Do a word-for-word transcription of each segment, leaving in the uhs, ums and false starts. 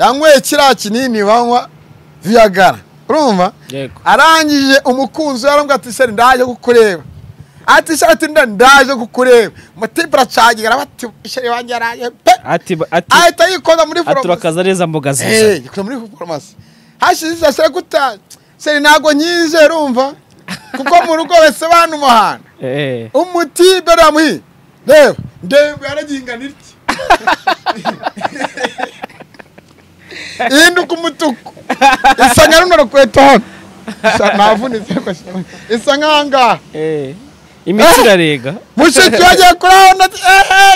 Angwe kira kinini banywa vyagara urumva arangije umukunzi yarambwa ati se ndaje gukureba ati se ati ndaje gukureba matipra cyagi garabati isheri wanje araye pe ati ati ati ikona muri foromasi aturakaza mboga zose eh ikona muri foromasi hashize se guta se nago nyinze urumva kuko mu rugo wese bana umuhana eh umuti beramuhi dewe dewe yarajingana iki Indu kumutuku. Isanga runoro kweton. Sanavuni zeko shama. Isanga anga. Eh. Imitira rega. Mushiki waje kurana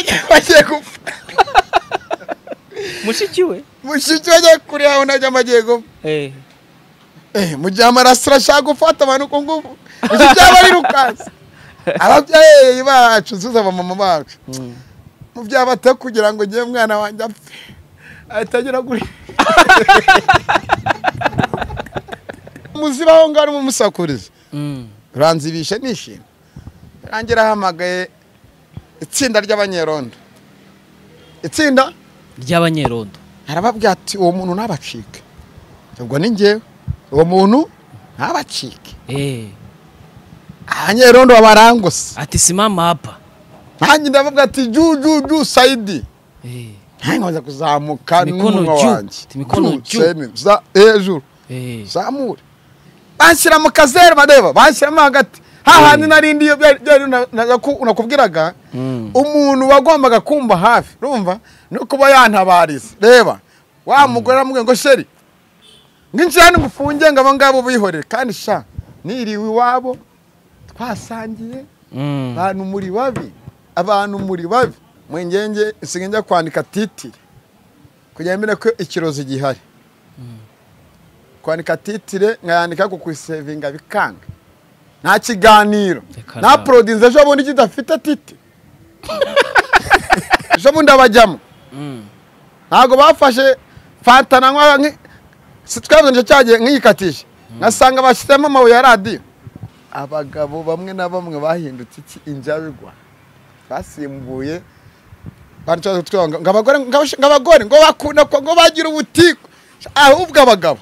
eh waje kufa. Mushiki we. Mushiki waje kuria unaje majego. Eh. Eh mujama rasra shago fata manu kongo. Mushiki abari rukazi. Arabya eh iba chuzuza mama bacu. Mubya bata kugira ngo ngiye mwana wanje apfe. Atagira kuri muziba ho ngari mu musakuriza mm ranzibisha nishima rangira hamagaye itsinda ry'abanyerondo itsinda ry'abanyerondo arababwira ati uwo muntu nabacike ubwo ni ngewe uwo muntu nabacike eh abanyerondo abarangose ati simama hapa nanyi ndababwira ati juju ju Saidi eh Hango za kuzamuka n'umunwa wanje timikono cyane za ejuru eh zamure banshyira mu kazere badeba banshyiramo hagati hahandi narindi yo nakubwiraga umuntu wagombaga kumba hafi urumva nuko bayantabariza reba wa mugora mwe ngo sheri nginjirane ngufunge ngabo ngabo bihorere kandi sha niriwe wabo twasangiye abantu muri babi abantu muri babi Mwengenge singenja kwandika titi kujyemera ko ikirozo gihari mm. kwandika titire ngayandika ku kwisevinga bikanga nta kiganiro na producer jo bondi kidafite titi jo bondi abajamo mm. nago bafashe fata nwa sitwabanje cyaje nkikatisha mm. nasanga bashyitemo amabuye ya radio abagabo bamwe na bamwe bahindutse iki injabirwa basimbuye Bantu twanga ngabagore ngabagore ngo bakunda ko ngo bagira ubutiko ahubwo abagabo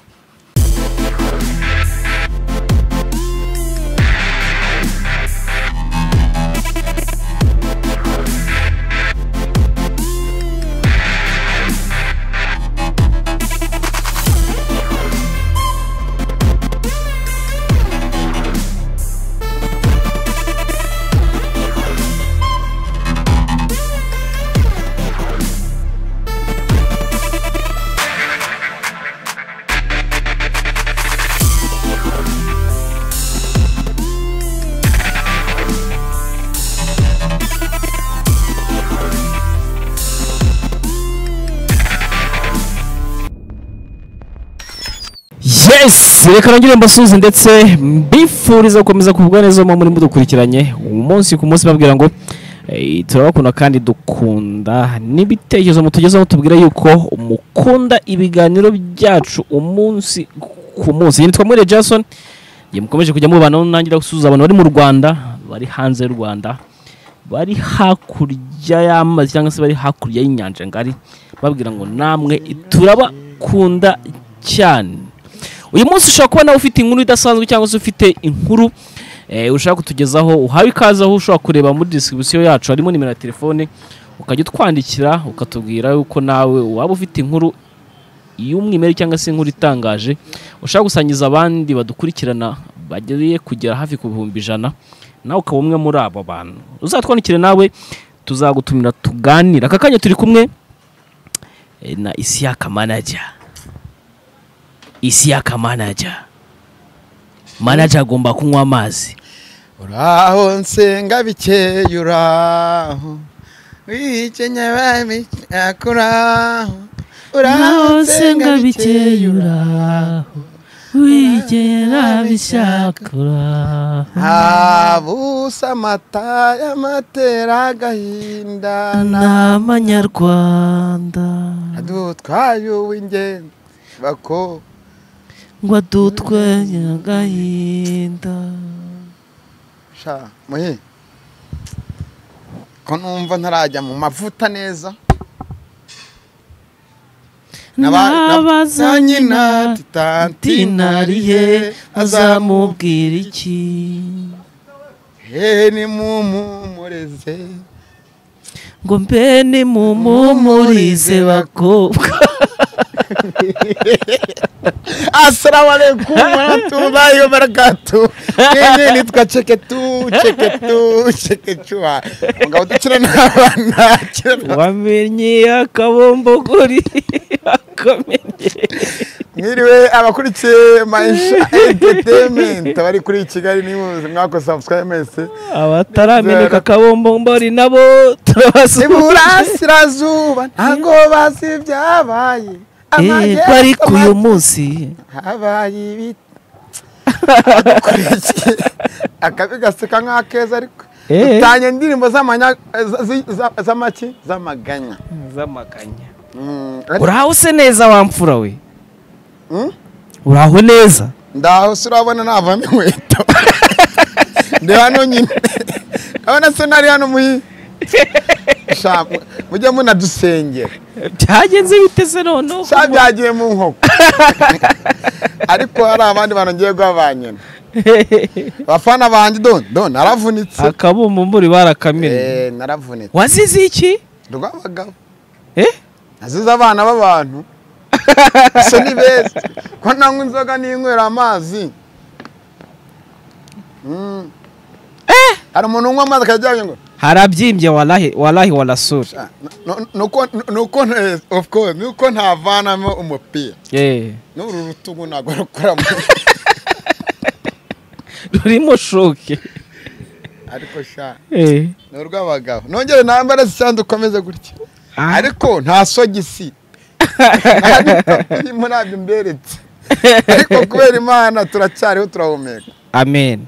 Yes, reka nongere mbasuze ndetse mbifuriza gukomeza kuvugwa neza mu muri mudukurikiranye umunsi ku munsi babwira ngo turabakunda kandi dukunda nibitekerezo mutugezaho tubwira yuko umukunda ibiganiro byacu umunsi ku munsi nitwa Mwere Jason yemukomeje kujya mu bana nangira gusuza abantu bari mu Rwanda bari hanze y'u Rwanda bari hakurya y'amazi cyangwa se bari hakurya y'inyanja ngari babwira ngo namwe turabakunda cyane uyu munsi ushaka kuba nawe ufite inkuru idasanzwe cyangwa se ufite inkuru eh ushaka kutugezaho uhawe ikaze aho ushaka kureba muri distribution yacu harimo nimero ya telefone ukajya twandikira ukatubwira yuko nawe waba ufite inkuru y'umwimerere cyangwa se inkuru itangaje ushaka gusangiza abandi badukurikirana bagiriye kugera hafi ku bihumbi ijana nawe ukaba umwe muri abo bantu uzatwandikire nawe tuzagutumira tuganira kakanya turi kumwe na Isiaka Manager Isiaka Manager Manager agomba kunywa amazi Uraho nsenga bikeye uraho Wikenya bami akuraho Uraho nsenga bikeye uraho Wikenya bishakura Abusa mata yamatera gahinda n'amanyarwanda Adutwayo w'ingendo bako Ngwa dutwe nyagahinda Sha muhi Ko numva ntarajya mu mavuta neza Nabaza nyina tanti narihe azamubwira iki He ni mumumureze ngo mbe ni mumumurize bakobwa Assalamu alaikum warahmatullahi wabarakatuh. Nene nitwa cheketu cheketu chekechwa. Ngo utakira nabana. Wamenye akabombo kuri akomenye. Ngiriwe abakurikiye Maisha Entertainment bari kuri Kigali n'impunzi mwako subscribers. Abatarameneka akabombo mbori nabo turabasura sirazuba. Ngo basibyabaye. Eh, kwari kuyo munsi habaye bit akabiga seka nkakeza ariko utanye ndirimbo zamanya zamaki zamaganya zamaganya urahuse neza wamfura we uraho neza ndaho surabona navame weto nde hano nyine abana sonari hano muyi Shabu, mujya muna dusengera. Cyagenze bitese none. Cyagiye mu nkoko. Ariko hari abandi banongiye gwabanyene. Bafana banje don, don naravunitse. Akabumbu mburi barakamira. Eh, naravunitse. Wazizi iki? Ndugabagabo. Eh? Aziza abana babantu. Ese ni beza. Ko ntangu inzoga n'inywera amazi. Mm. Eh, ari umuntu unywa amazi akajyanye ngo Harabyimbye wallahi wallahi walasur nuko nuko of course nuko ntavana mu umupira eh nuru rutugo nagakora rurimo shoke ariko sha eh nurwa bagabo nongere nambara zisandu komeza gutya ariko nta sogisi ariko munabyo mberetse ariko kubera imana turacyariho turahumeka amen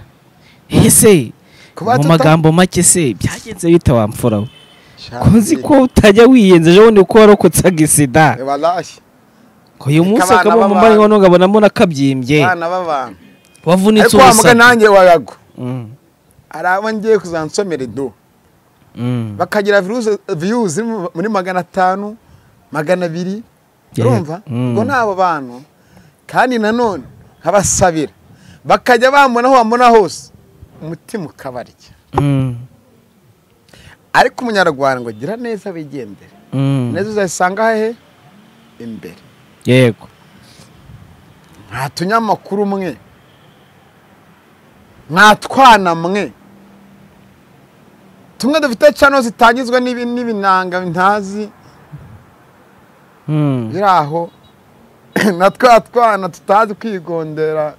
hise Mu magambo make se byagenze bita wamfurawe kunzi ko utajya wiyenze je wone uko warokotsa gisida wallahi ko uyu munsi akaba mu mbari wono ngabona mbona kabyimbye bana babana wavunitse ubusa kwa muganje wayago mm araba ngiye kuzansomera do mm bakagira virus views muri magana atanu magana abiri urumva ngo nabo bantu kandi nanone nkabasabira bakajya bambonaho bambona hose umutima ukabarya mm ariko umunyarwanda ngo gira neza bigendere mm neza uzasanga hehe imbere yego nta tunyamakuru mwe nta twana mwe tumwe dufite channel zitangizwe n'ibi n'ibinanga ntazi mm biraho natwa twana tutazi kwigondera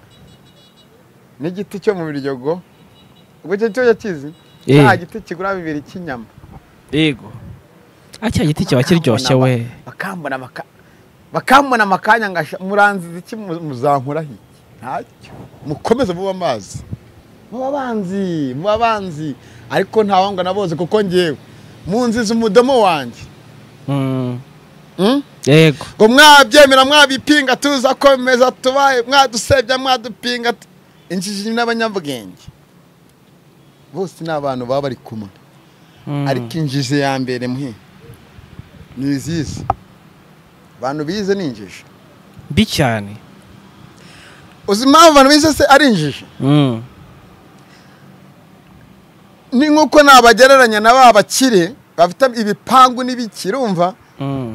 n'igiti cyo mu biryogo Ubuche cyo yakizi nta giti kigura bibiri kinyama yego acya giti cyo bakiryoshye we bakambona maka bakambona makanya ngasha muranzi iki muzankura hi ntacyo mukomeze vuba amazi mubabanzi mubabanzi ariko nta wanga naboze kuko ngiye munzi zumudomo wanje mm mm yego ngo mwabyemera mwabipinga tuza komeza tubaye mwadusebya mwadupinga injiji n'abanyabwenge bose nabantu baba bari kumwe ariko injije ya mbere muhe nizise bantu bize ninjije bi cyane uzima bantu bize se ari injije mm ni nkuko nabagereranya nababakire bafite ibipangu nibikirumva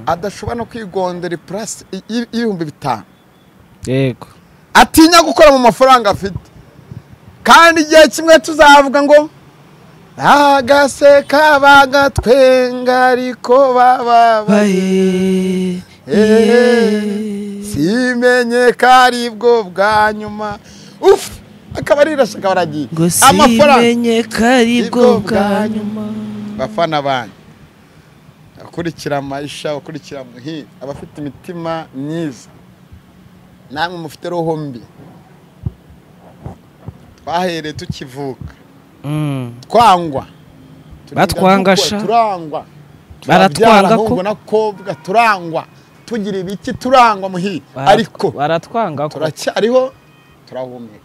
adashobora no kwigondera plus ibihumbi bitanu yego atinya gukora mu mafaranga afite kandi igihe kimwe tuzavuga ngo agaseka bagatwenga ariko bababaye simenye karibwo bwa nyuma uf akabarirashaka baragiye amafaranga simenye karibwo bwa nyuma bafana bana akurikira Maisha akurikira muhi abafite imitima myiza namwe mufite roho mbi bahere tukivuka mm kwangwa batwangasha turangwa baratwanga ko nakobwa turangwa tugira ibiki turangwa muhi ariko baratwanga ko turacyariho turahumeka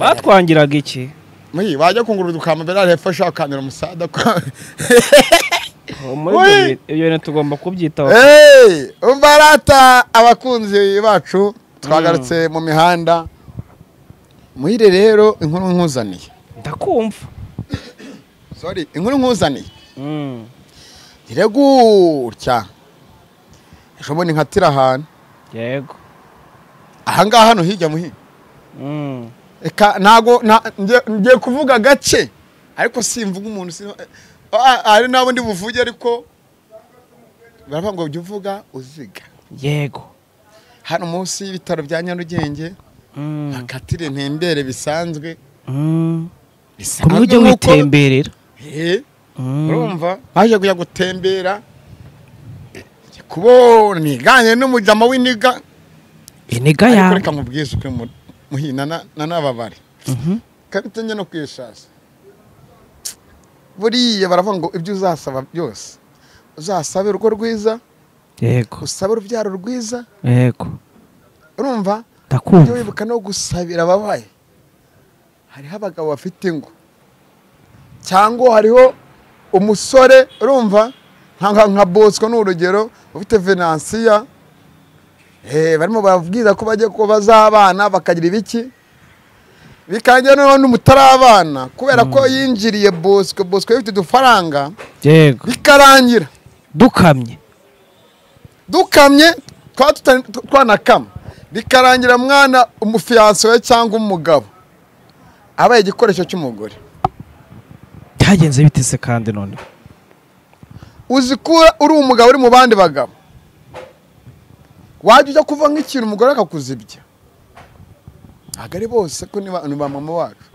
batwangiraga iki muhi bajya kungurura dukama bera refasha kamera musada kwa Iyo ni tugomba kubyitaho. Eh, umbarata abakunzi bacu twagarutse mu mihanda. Muhire rero inkuru nkuzaniye. Ndakumva. Sorry, inkuru nkuzaniye. Mm. Iregutya. Ejobo ni nkatira hano. Yego. Ahanga hano hijya muhi. Mm. Eka nago ngiye kuvuga gace ariko simvuga umuntu si ari nabo ndi buvuge ariko baravuga byo uvuga uziga. Yego. Hano munsi y'ibitaro bya Nyarugenge. Mm. Akatire ntembere bisanzwe. Mm. Bisanzwe mutemberera. Eh. Urumva haje kuya gutembera kubona niganye n'umujama w'iniga. Iniga ya. Ariko reka mubwize uko muhinana nanababare. Mhm. Karitanye no kwishasa. Buriye baravuga ngo ibyo uzasaba byose. Uzasaba urugo rwiza. Yego. Usaba urubyaro rwiza. Yego. Urumva ndakumva. Wibuka no gusabira ababaye. Hariho abagabo bafite ingo. Cyangwa hariho umusore urumva nka nka Bosco n'urugero ufite Venansia. Eh barimo bavugiza ko bajye ko bazabana bakagira ibiki. Bikanje no n'umutarabana kubera ko yinjiriye Bosco Bosco yifite dufaranga. Yego. Bikarangira dukamye. Dukamye twanakama. Bikarangira mwana umufianso we cyangwa umugabo abaye igikoresho cy'umugore. Byagenze bitese kandi none. Uzikura uri umugabo uri mu bandi bagabo. Waje ujya kuva nk'ikintu umugore akakuzibya. Agari bose ko niba niba mama wacu.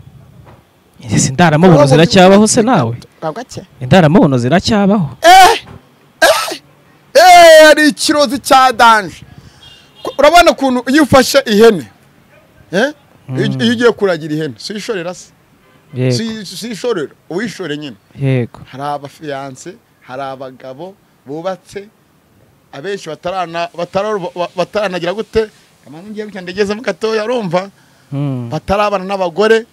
Ese ndaramubono ziracyabaho se nawe? Kagake. Ndaramubono ziracyabaho. Eh! Eh! Eh ari ikirozi cya danje. Urabona kuntu yufashe ihene. Eh? Iyo ugiye kuragira ihene, si ishorera se. Si si ishorera, uwishore nyine. Yego. Hari abafiance, hari abagabo bubatse abenshi batarana bataranagira gute kama ngiye gukandegeza mu gatoya urumva batarabana n'abagore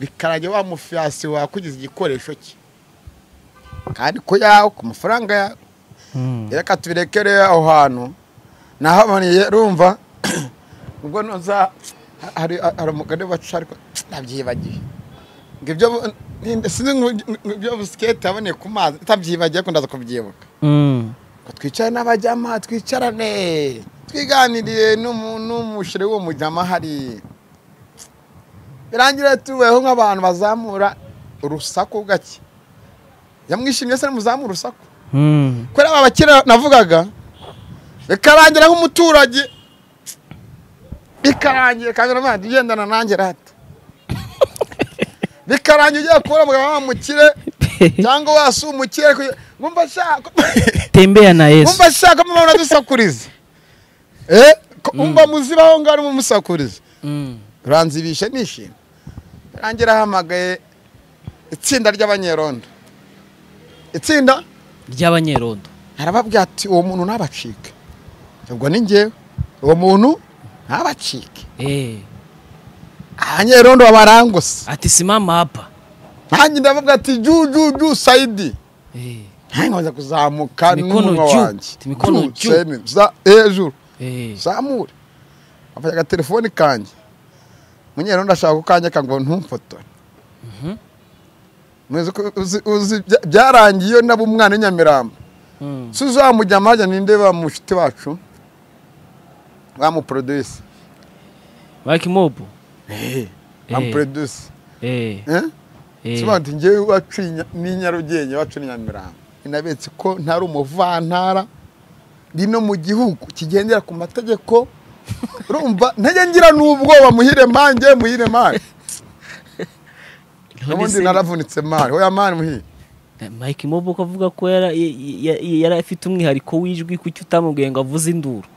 bikarage wa mufiasi wa kugize igikoresho cye kandi ko yaho ku mafaranga ya reka tubireke aho hantu naho abaniye urumva ubwo noza hari aramugade bacu ariko nabyibagiye ngo ibyo n'ibyo buskete abone ku mazi ntabyibagiye ko ndaza kubyibuka twicara n'abajyama twicarane twiganiriye n'umuntu umushire wo mujyama hari birangira tuweho nk'abantu bazamura urusako gake yamwishimye se muzamura urusako mm ko raba bakira navugaga bikarangira nk'umuturage bikarangira kamera mandi yendana nangira hata bikarangira ugiye kora mugabamukire cyangwa wasumukire ngumva shaka tembea na Yesu ngumva shaka mama nadusakuriza eh umba muzibaho ngari mu musakuriza mm ranzibishe nishimye rangira hamagaye itsinda ry'abanyerondo itsinda ry'abanyerondo arababwira ati uwo muntu nabacike ubwo ni ngewe uwo muntu nabacike eh abanyerondo abarangose ati simama hapa nanjye ndababwira ati juju ju Saidi eh ntagoza kuzamuka n'umuntu wanjye mikono ju za ejuru eh zamure afaga telefone kanje munyero ndashaka kukanya kango ntumfotore mhm mweze uzi byarangiye nabo umwana Nyamiramba mhm suzamujyama ajya ninde bamushite bacu bamu produce baki mobo eh am produce eh eh tubandi ngiye wacinya ni Nyarugenge wacu ni Nyamiramba inabetse ko ntari umuvantara dino mu gihugu kigendera ku mategeko rumba ntajye ngira nubwo bamuhire manje muhire manje n'ubundi naravunitse mari hoya mari muhire Mike Mobo kavuga ko yara yara afite umwihariko wijwi kuki utamubwiye ngo avuze induru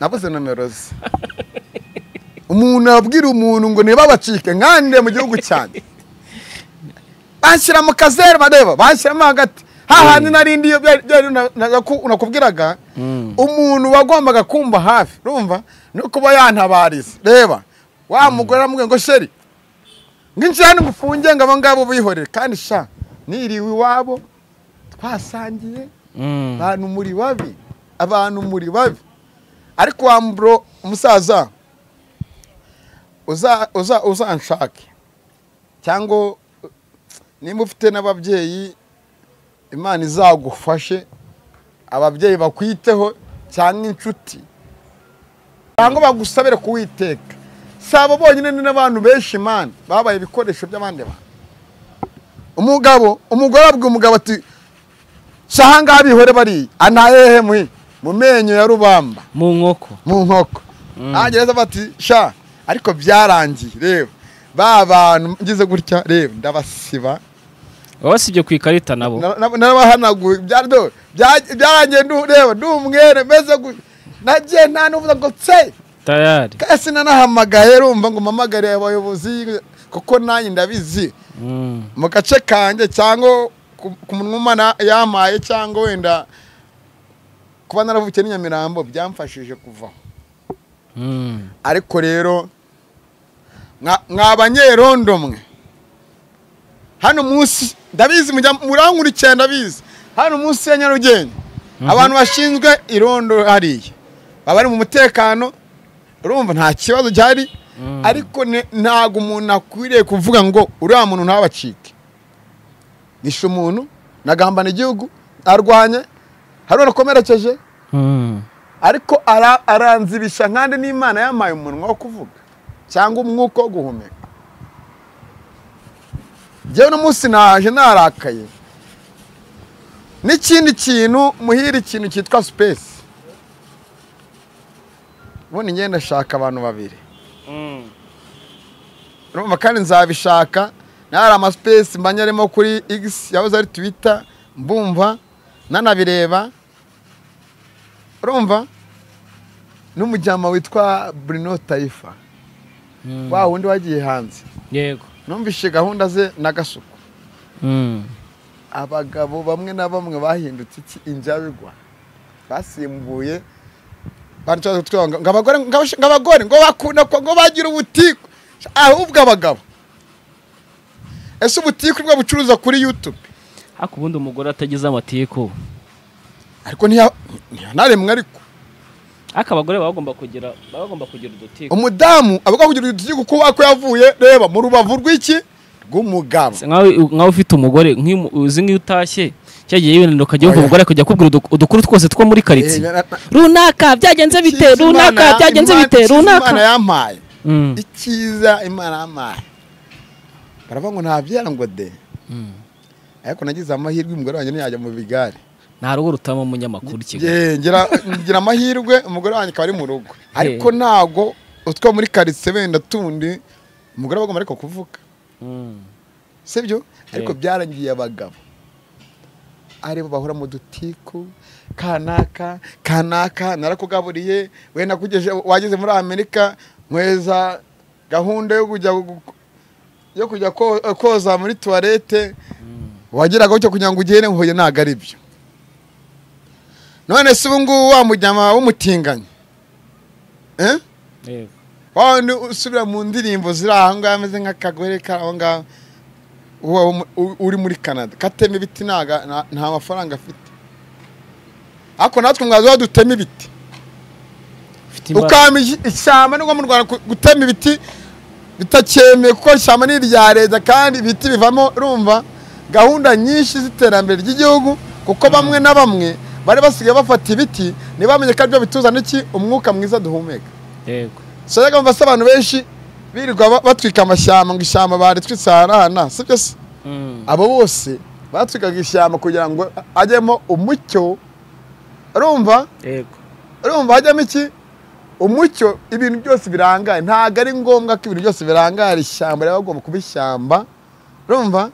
nabuze nomero ze umuntu abwira umuntu ngo niba bacike nkande mu gihugu cyane banshyira mu kazere badeba banshyiramo hagati hahandi narindi yo nakubwiraga umuntu wagombaga kumva hafi urumva no kuba yantabarize reba wa mugore amwe ngo sheri nginjira n'umufunge ngabo ngabo bihorere kandi sha niriwe wabo twasangiye bantu muri babi abantu muri babi ariko ambro umusaza uza uza uzanshake cyango nimba ufite nababyeyi Imana izagufashe ababyeyi bakwiteho cyane inshuti bango bagusabira kuwiteka sabo bonyine n'abantu beshi man babaye bikoresho by'abandi ba umugabo umugabo abwe umugabo ati sahanga abihore bari anahehe mwi mu menyo ya rubamba mu nkoko mu nkoko agereza bati sha ariko byarangiye reba babantu ngize gutya reba ndabasiba abasibye kwikarita nabo narabahanaguye byardo byarangiye reba ndumwere meze naje nta nuvuza ngo tse tayari kasi nanahamagaye rumva ngo mamagare abayobozi kuko nanyi ndabizi mu gace kanje cyango kumunwumana yamaye cyango wenda kuba naravukiye n'Inyamirambo byamfashije kuva mm ariko rero mwabanyerondo mwe hano munsi ndabizi murankuri cyane ndabizi hano munsi ya Nyarugenge abantu bashinzwe irondo hariye babari mu mutekano urumva nta kibazo cyari ariko ntago umuntu akwiriye kuvuga ngo uriya muntu ntabacike nisho umuntu nagambana igihugu arwanye harona komerekeje mm. ariko ara, aranzibisha nkande n'Imana yamaye umunwa wo kuvuga cyangwa umwuko wo guhumeka je no musi naje narakaye n'ikindi kintu muhira ikintu kitwa space bone ngenda shaka abantu babiri mm no makani nzabishaka nara ama space mbanyarimo kuri X yabuze ari Twitter mbumva nanabireba urumva n'umujyama witwa Bruno Taifa mm. wa wundi wagiye hanze yego numvishe gahunda ze nagasuko mm. abagabo bamwe nabamwe bahindutse iki injabirwa basimbuye bantu twanga ngabagore ngabagore ngo bakunda ngo bagira ubutiko ahubwo abagabo ese ubutiko bwo bucuruza kuri YouTube hakubundi umugore atagize amatiko ariko niya naremwe ariko akabagore bagomba kugira bagomba kugira udutiko umudamu abagomba kugira udutiko kuko akwavuye reba mu rubavu rw'iki rw'umugabo nkawe ufite umugore uzi nki utashye cyagiye ibintu kagiye umugore kujya kubwira udukuru twose two muri karitsi runaka byagenze bite runaka byagenze bite runaka Imana yamaye ikiza Imana yamaye baravuga nta byangode ariko nagize amahirwe umugore wanjye yajya mu bigare narugo rutama munyamakuru kigo ngira ngira amahirwe umugore wanjye kari mu rugo ariko nago utwa muri karitse benda tundi umugore bagomba ariko kuvuka mm sibyo ariko byarangiye abagabo ari bo bahora mu dutiku kanaka kanaka narakugaburiye we nakugeje wagize muri Amerika mweza gahunda yo kujya yo kujya koza muri toilette wagira gaho cyo kunyanga ugene hoye nagaribyo none se ubungu wa mujyama w'umutinganye eh yego wone usubira mu ndirimbo zirahanga ameze nka kagore karanga uri muri Canada kateme biti naga nta mafaranga afite ako natwe mwazo wadutema ibiti ukama ishyamba n'uko mu Rwanda gutema ibiti bitakemeye kuko ishyamba ni irya leta kandi ibiti bivamo rumva gahunda nyinshi ziterambere ry'igihugu kuko bamwe na bamwe bari basigaye bafata ibiti ni bamenye ko byo bituzana iki umwuka mwiza duhumeka yego so yaga mvasa abantu benshi birirwa batwika amashyamba ngo ishyamba bari twitsarana si byo se abo bose batwikaga ishyamba kugira ngo ajyemo umucyo urumva yego urumva ajyemo iki umucyo ibintu byose birangaye ntago ari ngombwa ko ibintu byose birangara ishyamba ryabagomba kuba ishyamba urumva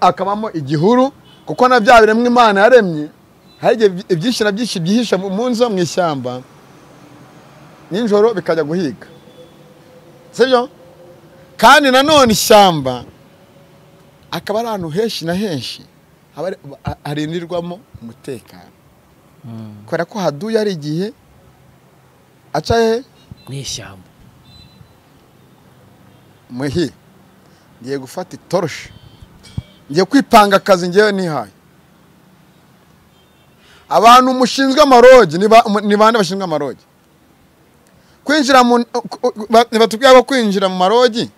akabamo igihuru kuko na bya biremwe Imana yaremye haje ibyinshi na byinshi byihisha mu nzo mu ishyamba ninjoro bikajya guhiga sibyo kandi nanone ishyamba akaba arantu henshi na henshi harindirwamo umutekano kubera ko haduye ari igihe acaye mu ishyamba muhi ngiye gufata itoroshi ngiye kwipanga akazi ngewe nihaye abantu mushinzwe amaroji ni bande bashinzwe amaroji kwinjira mu batubwiye ko kwinjira mu maroji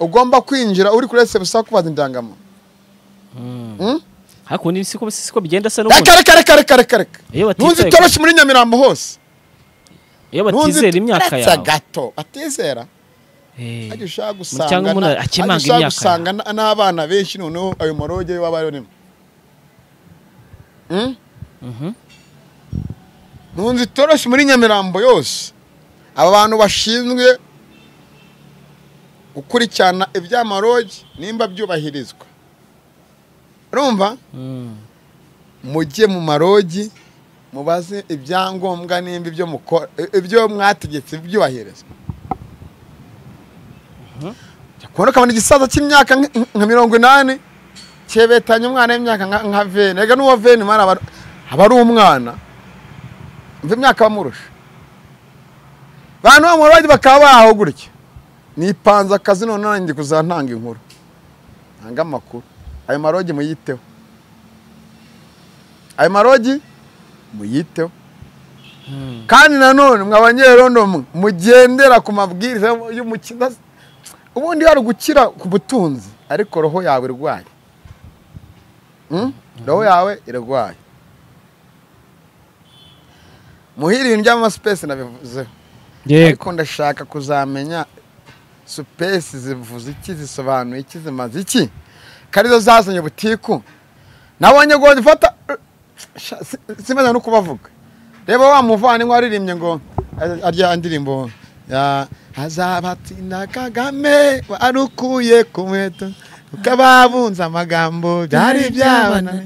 ugomba kwinjira uri kuri reception kubaza indangamo mm hakundi siko siko bigenda se no kare kare kare kare kare nunzi toroshi muri Nyamirambo hose iyo batizera imyaka yawe gato atizera eh agisha gusanga na akimanga imyaka gusanga n'abana benshi none ayo maroje wabayo nimo mm mhm nunzi toroshi muri Nyamirambo yose abantu bashinzwe ukurikirana iby'amaroji nimba byubahirizwa rumva mm. mujye mu maroji mubaze ibyangombwa nimba ibyo mukora ibyo mwategetse byubahirizwa mhm cyakora kabone gisaza cy'imyaka nka mirongo inani cyebetanye umwana w'imyaka nka vene rega nuwo vene mara abari umwana mve imyaka bamurusha bantu amaroji bakabaho gurike ni panza kazi none nanjye kuzantanga inkuru nanga makuru ayo maroji muyiteho ayo maroji muyiteho hmm. kandi nanone mwabanyerondo mugendera ku mabwiriza y'umukiza ubundi hari gukira ku butunzi ariko roho yawe irwaye hmm? roho yawe irwaye muhirinde ama space nabivuze ariko ndashaka kuzamenya supesi zivuze iki zisobanuye iki zimaze iki karizo zasanye butiku nabonye ngo ndifata simenya no kubavuga reba wa muvana ngo aririmye ngo arya ndirimbo ya hazabatina Kagame arukuye kumweta ukababunza amagambo byari byabana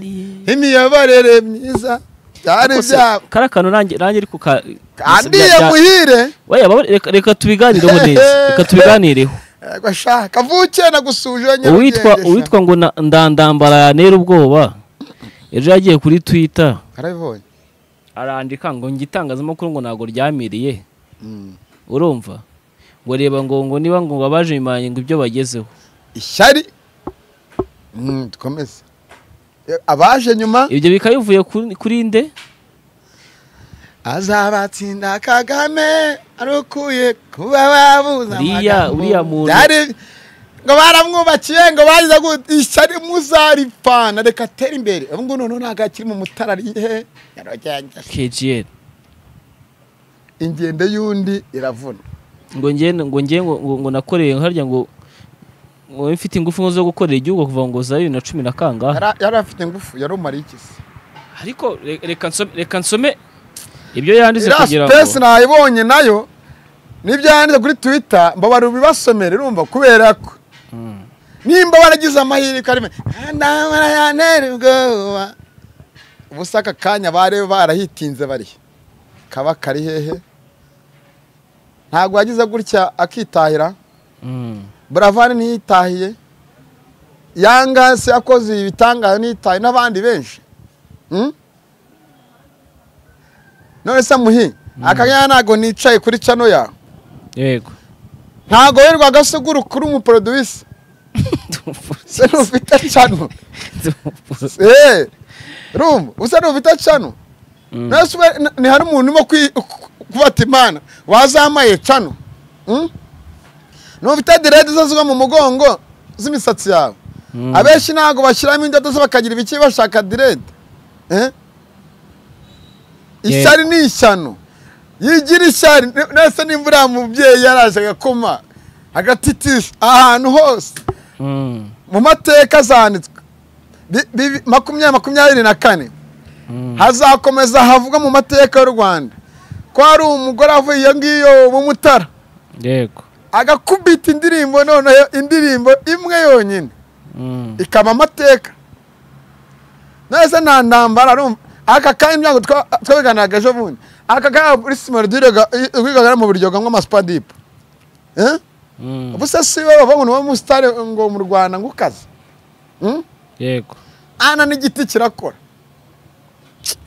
imiyoborere myiza Karisa karakano rangi rangi ariko kandiye muhire we reka tubiganire ngo neze reka tubiganireho gashaka vuke nagusuje nyine uwitwa uwitwa ngo ndandambara nero ubwoba ejo yagiye kuri Twitter karabibonye arandika ngo ngitangaza makuru ngo nago ryamiriye urumva ngo reba ngo ngo niba ngo babajimanye ngo ibyo bagezeho ishyari mm dukomeze abaje nyuma ibyo bikayivuye kuri nde azabatsinda Kagame arukuye kuba babuza amagambo uriya muntu ngo baramwubakiye ngo bagize gutishari muzaripana reka tera imbere ngo none ntago akiri mu mutara rihe yarojyanja K G N ingende yundi iravuna ngo ngende ngo ngiye ngo nakoreye harya ngo ngo mfite ingufu zo gukorera igihugu kuva ngo za bibiri na cumi na kangaha yari afite ingufu yari umari ikisi ariko reka nsome reka nsome ibyo yandize kugira ngo space nayibonye nayo nibyo yandize kuri Twitter mbabara ubibasomere urumva kubera ko nimba baragize amahiri karime ndamara yanerwa ubusaka kanya bare barahitinze bari kaba kari hehe ntago yagize gutya akitahira Bravani nitahiye Yanga se yakoze ibitanga nitahiye nabandi benshi hmm? None se muhi mm. akanya nago nicaye kuri chano ya yego ntago yerwa gasuguru kuri mu producer se no vita chano eh rum usa no vita chano mm. Naswe ni hari umuntu mo kubatimana wazamaye chano hmm? No vitadere zazwa mu mugongo zimisatsi yawe mm. abeshi nago bashiramo inda zo bakagira ibiki bashaka direde eh ishari yeah. ni ishano yigira ishari nase nimvura mu bye yaraje gakoma agatitisi ahantu hose mm. mu mateka zanitswe makumyabiri makumyabiri na kane mm. hazakomeza havuga mu mateka y'u Rwanda ko ari umugore avuye ngiyo mu mutara yego agakubita indirimbo none indirimbo imwe yonyine mm. ikaba mateka nase na ndambara rumva aka kandi byango twabeganaga ejo bundi aka ka muri smardirega kwigagara mu buryo gwa maspadip eh mm. ubusa siwe babone wa mustare ngo mu Rwanda ngo kaza mm? yego ana ni giti kirakora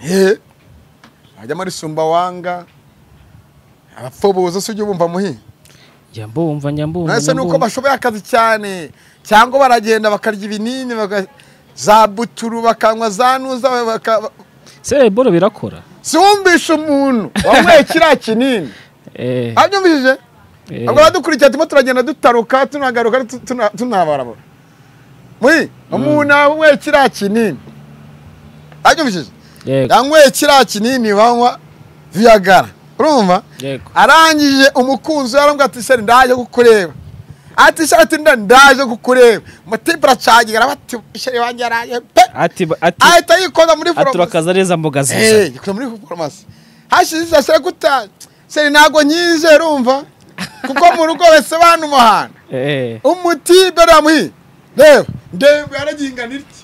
eh ajya muri Sumba wanga abafoboza sujye bumva muhi jambo umva nyambumva nase nuko bashoboye akazi cyane cyangwa baragenda bakarya ibinini bakaza buturu bakanywa zanuza Se boro birakora. Si wumbisha umuntu wamwe kira kinini. Eh. Abyumvije? Abwo badukurikira timo turagenda dutaruka tunagaruka tunabarabo. Muri umuntu wamwe kira kinini. Abyumvije? Yego. Yangwe kira kinini banywa vyagara. Urumva? Yego. Arangije umukunzi yarambwa ati se ndaje gukureba. Ati shati ndaje gukureba matibra cyagira bati ishere banje araye pe ati ati ati yikoza muri foromasi aturakazareza mboga zisa eh yikoza muri foromasi hashiza sera guta seri nago nyinze rumva kuko mu rugo wese bana umuhana eh umutibe ramwi dewe dewe araginganiriti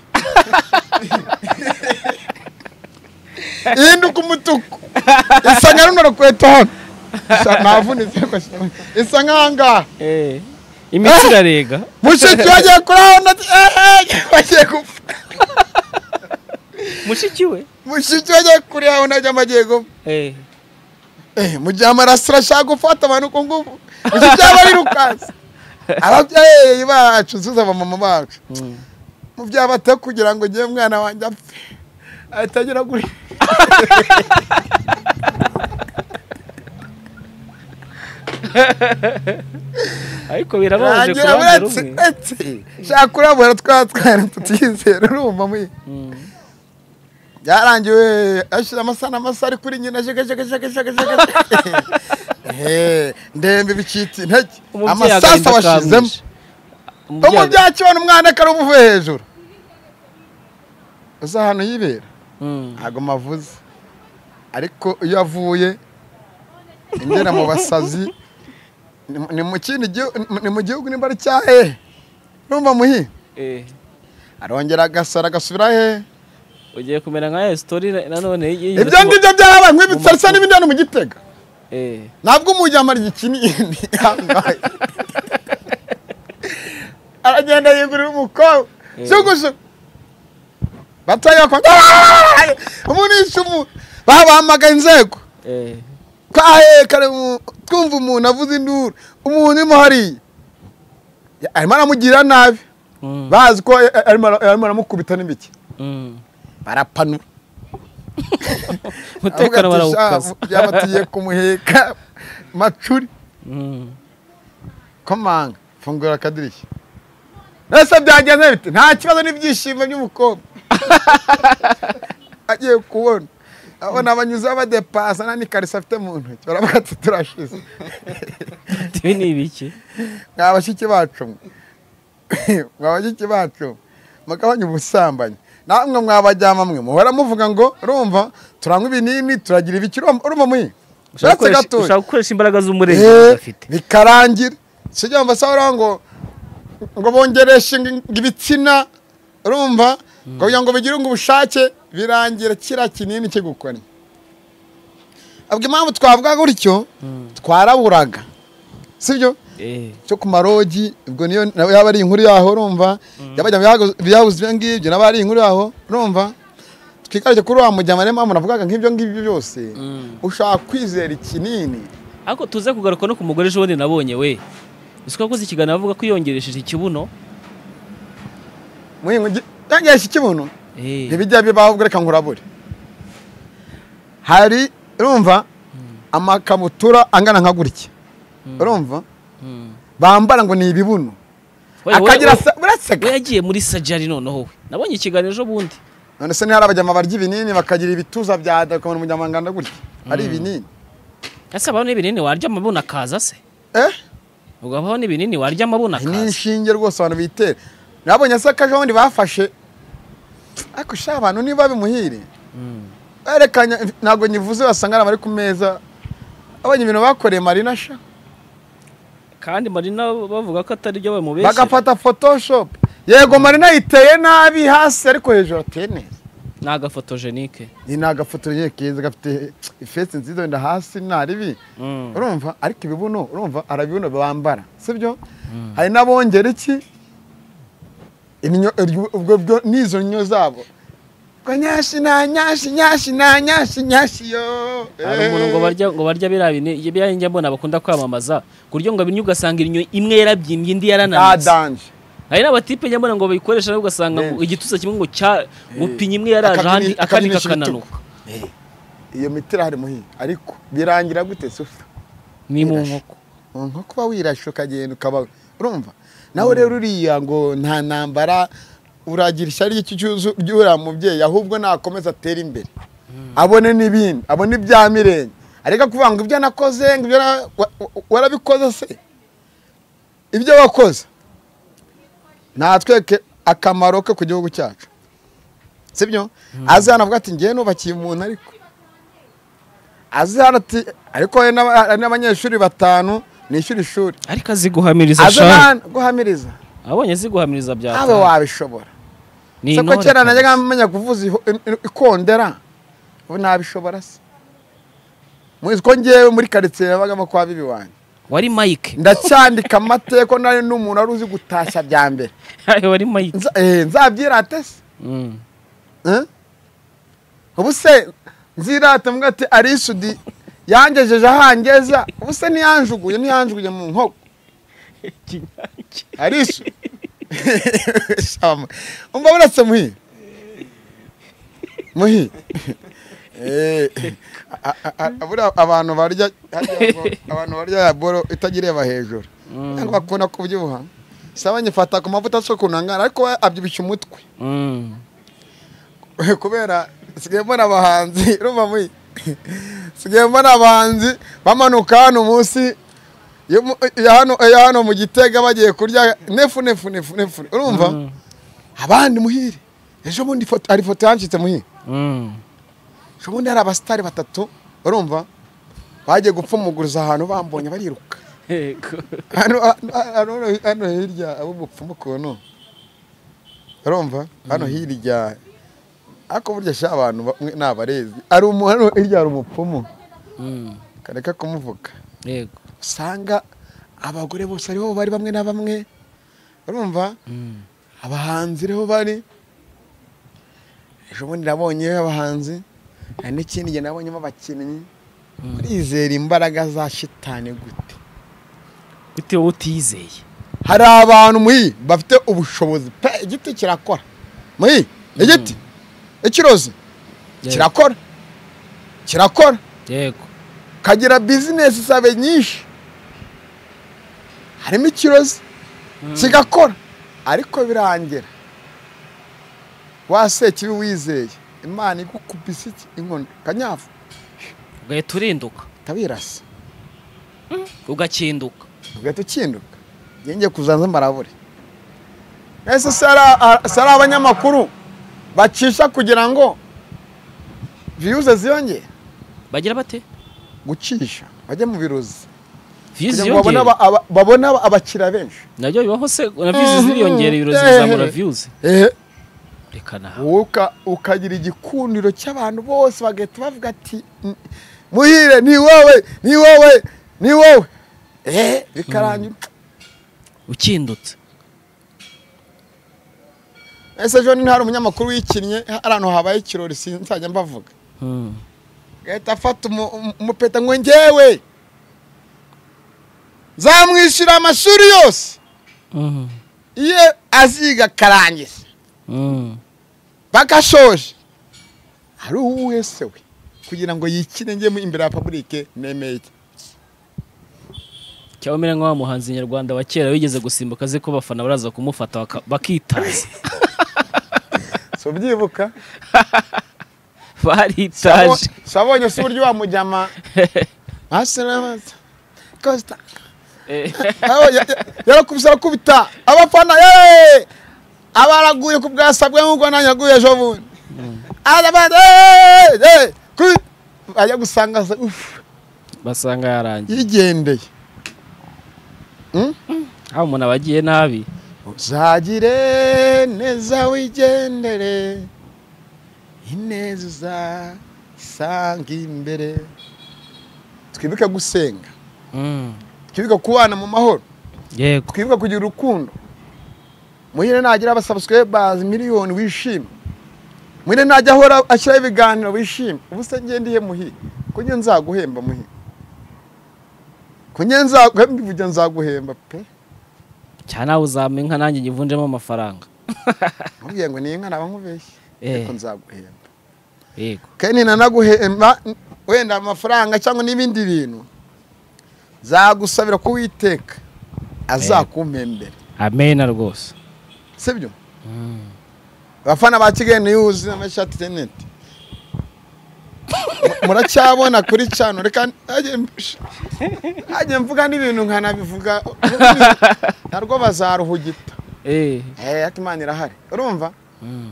indu kumutuko isanga runo kwetona sanavunitse ko isanga anga eh imitsira rega mushiki waje kuraho na waje kufa mushiki we mushiki waje kuraho na jamaje go eh eh mujama rasra shago fata abantu ko ngubu mushiki abari rukaza ababye ibacu zuza mama bacu muvya bata kugira ngo ngiye mwana wanje apfe atagira kuri Aiko birabaje kuba rumwe. Shakura bora twatwara tutizera urumva mu. Yarangiwe ashira amasana amasari kuri nyina jega jega jega jega. Eh ndembe bikiti ntaki amasasa washizemo. Umu byakibona umwana kare umuvuye hejuru. Uzahano yibera. Agoma vuze. Ariko yavuye indera mu basazi. Ni mukindi ni mu gihugu ni bari cyahe numva muhi eh arongera agasara gasubira he ugiye kumera nka story nanone ibyo ngibyo byaba nk'ibitsarisa n'ibindano mu Gitega eh nabwo umujyamara igikini aragenda yigurira umuko cyugusu bataya ko umuntu babahamaga inzego eh kahe kare twumva umuntu avuze induru umuntu imuhari arimo aramugira nabi bazi ko arimo aramukubita n'imiki barapanura mutekano barawukaza yabatiye kumuheka macuri komanga fungura kadirishya nese byagenze bite nta kibazo n'ibyishimo by'umukobwa agiye kubona abona abanyuza badepasa nani karisa afite mu ntoki baravuga ati turashize tibi ni biki ngabashiki bacu ngabashiki bacu makabanya ubusambanye namwe mwabajyama mwe muhora muvuga ngo rumva turangwa ibinini turagira ibiki rumva muyi ushaka gukoresha imbaraga z'umurenge afite bikarangira sijya mva saho ngo ngo bongeresha ibitsina rumva ngo yango bigira ngo ubushake birangira kira kinini cyo gukora abwe impamvu twavuga gutyo twaraburaga sibyo cyo ku marogi ubwo niyo yaba ari inkuru yaho urumva yabajya byabuze ngibyo naba ari inkuru yaho urumva twikaraje kuri wa mujyamane mpamvu navugaga nk'ibyo ngibyo byose ushaka kwizera ikinini ako tuze kugaruka no kumugore ejo bundi nabonye we usika kuzi kigana avuga kwiyongeresheje ikibuno mwe ngangesha ikibuno nibijya bibahubwe reka nkurabure hari urumva amakamutura angana nka gurike urumva bambara ngo ni ibibuno akagira burasega yagiye muri sajari noneho we nabonye ikiganiro ejo bundi none se ni hari abajyama barya ibinini bakagira ibituza bya dakabona umujyamanganda gurike ari ibinini ese abaho n'ibinini warya amabona kaza se eh ugabaho n'ibinini warya amabona kaza ni inshinge rwose abantu bitera nabonye sakaje abandi bafashe ako shabantu niba bimuhire erekanya nago nyivuze basangana bari ku meza abanye ibintu bakoreye Marina sha kandi Marina bavuga ko atari byo bamubeshe bagafata Photoshop yego Marina yiteye nabi hasi ariko hejuru atene naga photogenique ni naga photogenique gafite ifete nzizo nda hasi naribi urumva ariko ibibuno urumva arabibuno bambara sibyo hari nabongera iki ubwo nizo nyo zabo kanyashi na nyashi nyashi na nyashi nyashi yo umuntu ngo barya ngo barya birabine byanje mbona bakunda kwamamaza kuryo ngo abinyu gasanga inyo imwe yarabyimbye indi yarananze adanje hari nabatipe nyamara ngo bayikoresha n'ugasanga igituza kimwe ngo cya gupinye imwe yaraje handi akandi kakananuka Eh. Iyo miti irahari muhinga ariko birangira gute sofa? Ni mu nkoko. Nkoko ba wirashoka genda ukaba urumva. Nawe rero uriya ngo nta nambara uragira ishari cy'icyo byura mubye yahubwo nakomeza atera imbere. Abone nibindi, abone ibyamirenge. Areka kuvanga ibyo nakoze ibyo warabikoze se. Ibyo wakoze. Natweke akamaro ke ku gihugu cyacu. Sibyo? Azana avuga ati ngiye nubakiye umuntu ariko. Azana ati ariko n'abanyeshuri batanu ni ishuri ishuri. Ariko aziguhamiriza sha. Azana guhamiriza. Abonye ziguhamiriza byata. Abo wabishobora. Ni no. Sekokera najya menya kuvuza ikondera. Ubu nabishobora se. Mwize ko ngiye muri quartier yabaga makwa bibi wanjye. Wari Mike ndacyandika amateko nari n'umuntu aruzi gutashya bya mbere wari Mike eh nzabyirate se mm eh ubuse nzirata mbwa ati arisudi yangejeje ahangeza ubuse ni yanjuguye ni yanjuguye mu nkoko arisu shama umba buratse muhi muhi eh abura abantu barya abantu barya ya boro itagireba hejuru kandi bakona kubyibuha sabanye fata ku mavuta so kunangara ariko abyibisha umutwe mm kubera sigiye mbona abahanzi rumva muri sigiye mbona abahanzi bamanuka hano munsi ya hano ya hano mu Gitega bagiye kurya nefu nefu nefu nefu urumva abandi muhire ejo bundi foto ari foto yanshitse muhire mm Shubundi hari abastari batatu urumva bagiye gupfumuguruza ahantu bambonye bariruka yego hano hano hirya abo gupfumukono urumva hano hirya ako burya sha abantu nabarezi ari umuntu hirya ari umupfumu mm kareka kumuvuga yego usanga abagore bose ariho bari bamwe na bamwe urumva mm abahanzi reho bari shubundi nabonye abahanzi ane kindi je nabonyemo abakinnyi urizera imbaraga za shitani gute gute utizeye hari abantu muyi bafite ubushobozi pe igiti kirakora muyi igiti ikiroze kirakora kirakora yego kagira business sabe nyinshi harimo ikiroze kigakora ariko birangira wase kibi wizeye Imana igukubise inkondo kanyafu ugaye turinduka tabirase ugakinduka ugaye tukinduka yenge kuzanza marabure ese sara sara abanyamakuru bacisha kugira ngo views ziyonge bagira bate gucisha bajye mu birozi views babona babona abakira benshi najyo bibaho se na views ziriyongera ibirozi bizamura views eh Uka ukagira igikundiro cy'abantu bose bagahita bavuga ati muhire ni wowe ni wowe ni wowe eh bikaranyura ukindutse ese jone ntari umunyamakuru w'ikinnye arano habaye ikirori sinzajya mbavuga mm gahita fata umupeta ngo ngewe zamwishyura amashuri yose mm iye aziga karangise mm bakashoje ari uwese we kugira ngo yikine nge imbere ya public nemeye cyawemera ngo amuhanzi nyarwanda wa kera wigeze gusimbuka ze ko bafana baraza kumufata bakitaza so byibuka baritaje sabonye suburyo wamujyama asalama costa eh yarakubisara kubita abafana eh abaraguye ku bwasabwe nk'uko nanyaguye ejo bundi arabade eh ku ajya gusanga uf basanga yarangiye yigendeye hm aho umuntu abagiye nabi uzagire neza wigendere ineza uzasanga imbere twibuke gusenga hm twibuke kubana mu mahoro yego twibuke kugira urukundo Muhire nagira abasubscribers miliyoni wishimye. Muhire najya hora ashyira ibiganiro wishimye. Ubuse ngendiye muhi. Kunye nzaguhemba muhi. Kunye nzaguhemba bivuge nzaguhemba pe. Cyana uzame inka nanjye nyivunjemo amafaranga. Mubiye ngo ni inka naba nkubeshye. Eko nzaguhemba. Yego. Kandi nanaguhemba wenda amafaranga cyangwa nibindi bintu. Zagusabira kuwiteka azakumembere. Amen rwose. Sibyo? Mm. Bafana bakigene yuzi amashati tenet. Muracyabona kuri cyano reka ajye mvuga n'ibintu nkana bivuga narwo bazaruhugita. Eh. Eh akimanira hari. Urumva?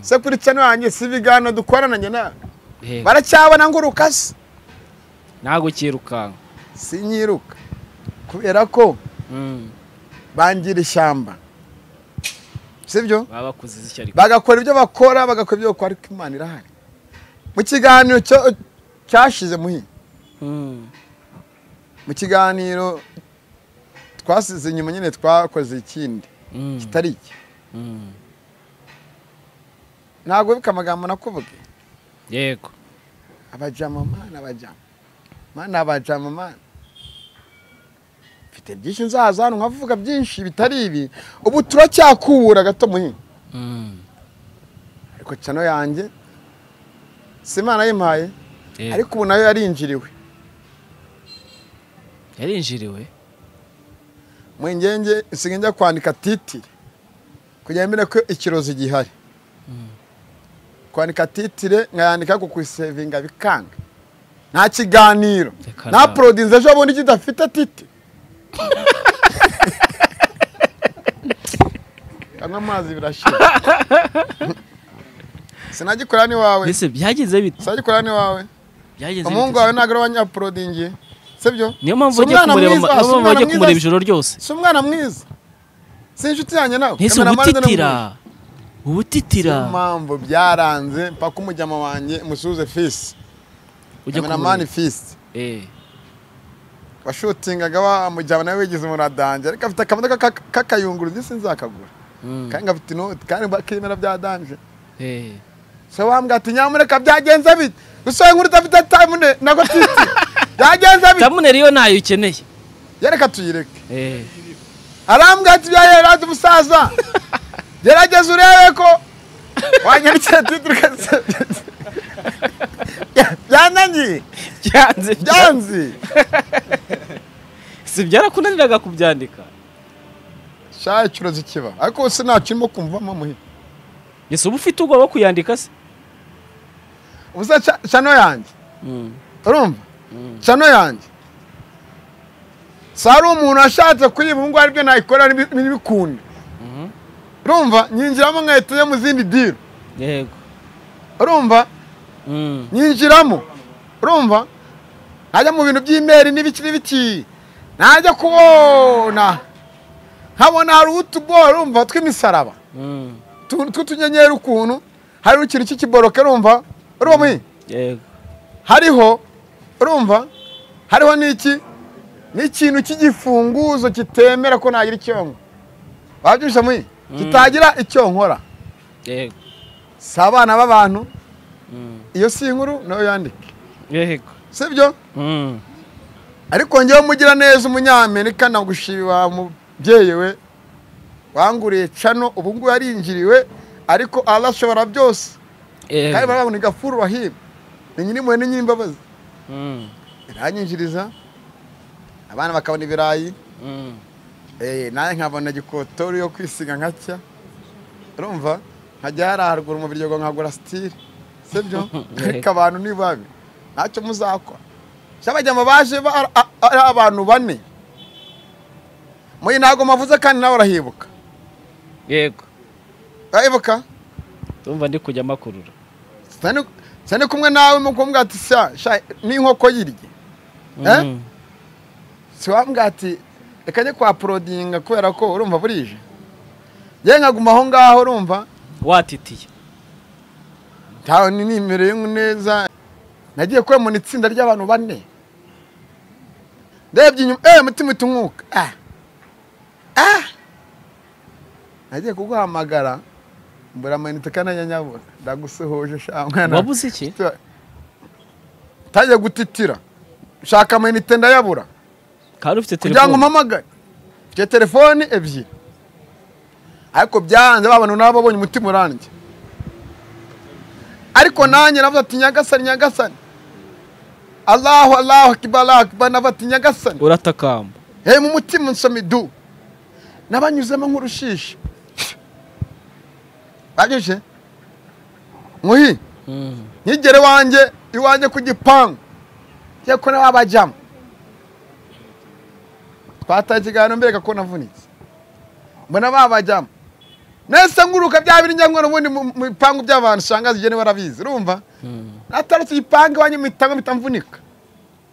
Se kuri cyano yanjye sibigano dukorananye na. Baracyabona ngurukase. Nagukirukanga. Sinyiruka. Kubera ko mm. bangira ishamba. Sibyo? Babakuziza icyari. Bagakora ibyo bakora, bagakora ibyo kwa ariko Imana irahari. Mu kiganiro cyo cyashize muhi. Mm. Mu kiganiro twasize nyuma nyine twakoze ikindi mm. kitari iki. Mm. Nago bikamagambo nakuvuge. Yego. Abajama mana abajama. Mana abajama mana. Fite byinshi nzazana nkavuga byinshi bitari ibi ubu turacyakura gato muhi mm. ariko cyano yanjye simana yimpaye yeah. ariko ubu nayo yarinjiriwe yarinjiriwe mwengenge singenja kwandika titi kujyambira ko ikirozi gihari mm. kwandika titire ngayandika ko kwisevinga bikanga nta kiganiro na produce ejo abone kidafite titi Kana mazi birashira. Sinagikorani wawe. Bise byagize bite? Sagikorani wawe. Byagize. Umungu wawe nagara abanya prodingi. Sebyo? Niyo mpamvu ugiye kumureba, niyo mpamvu ugiye kumureba ijoro ryose. Sumwana mwiza. Sinjuti yanye nawe. Ubutitira. Ubutitira. Niyo mpamvu byaranze paka umujyama wanje musuze fisi. Ujye kumureba manifest. Eh. Washutinga gawa mujyana nawe wigize muradanje ariko afite akamanda kakayunguru ndisi nzakagura kandi afite no kandi bakimera byadanje eh so wambwa ati nyamureka byagenze bite gusoye inkuru tafite time ne nako titi byagenze bite tamune riyo nayo ukeneye yareka tuyireke eh arambwa ati byayera tumusaza gerageza urebe ko wanyanditse tuturukaze yanani yanzi yanzi si byarakunaniraga kubyandika sha kirozi kiba ariko sinakirimo kumva mamuhe Yesu ubufite ubwo bakuyandika se ubuza cyano yanjye mm urumva cyano yanjye sari umuntu ashatse kuyibungu aribwe nayikora n'ibikunda mhm urumva nyinjiramo nkahita yo muzindi diro yego urumva Mm. Ninjiramo urumva najya mu bintu by'imeri n'ibiki n'ibiki najya kubona habona hari utuboro urumva tw'imisaraba mm. tutunyenyera ukuntu hari ikintu cy'ikiboroke urumva urumva mm. yego hariho urumva hariho niki n'ikintu cy'igifunguzo kitemera ko nagira icyonko babyusha muyi mm. kitagira icyonkora yego sabana b'abantu iyo si inkuru nayo yandike yego sibyo mm ariko ngiye umugira neza umunyamerika nagushiba mubyeyewe wanguriye cano ubu ngo yarinjiriwe ariko Allah shobora byose kandi barabona igafuru rahim nyinyi mwe nyinyi mbabaza mm iranyinjiriza abana bakabona ibirayi mm eh naye nkabona gikotori yo kwisiga nkacya urumva nkajya hararugura umubiri yo nkagura style Sebyo ariko abantu ni babi nacyo muzakora cyabajyama baje abantu bane muyi nago mavuze kandi nawe rahibuka yego rahibuka tumva ndi kujya makurura cyane cyane kumwe nawe mukumbwa ati sha ni nkoko yirye eh siwambwa ati ekanye kwa prodinga kwera ko urumva burije ye nkaguma aho ngaho urumva watitiye Tawo nini mere neza nagiye kwa mu nitsinda ry'abantu bane Ndebye nyuma eh mutima tunguka ah ah nagiye kuguhamagara mbura manite kana nyanyabona ndagusohoje sha mwana Wabuze iki Taje gutitira shaka manite ndayabura Kandi ufite telefone Kugira mpamagare Ufite telefone ebyiri Ariko byanze babantu nabo babonye umutima uranje Ariko nanjye navuze ati nyagasani nyagasani Allahu Allahu akbar Allahu akbar nabati nyagasani uratakamba he mu mutima nsoma idu nabanyuzemo nk'urushisha bagije muhi nkigere wanje iwanje ku gipangu cyeko nabajamo patajigano mbereka ko navunitse mbona babajamo nese nguruka byabiri nyamwaro ubundi mu bipangu by'abantu shanga zigene barabizi urumva atarutse ipange wanye mitango mitamvunika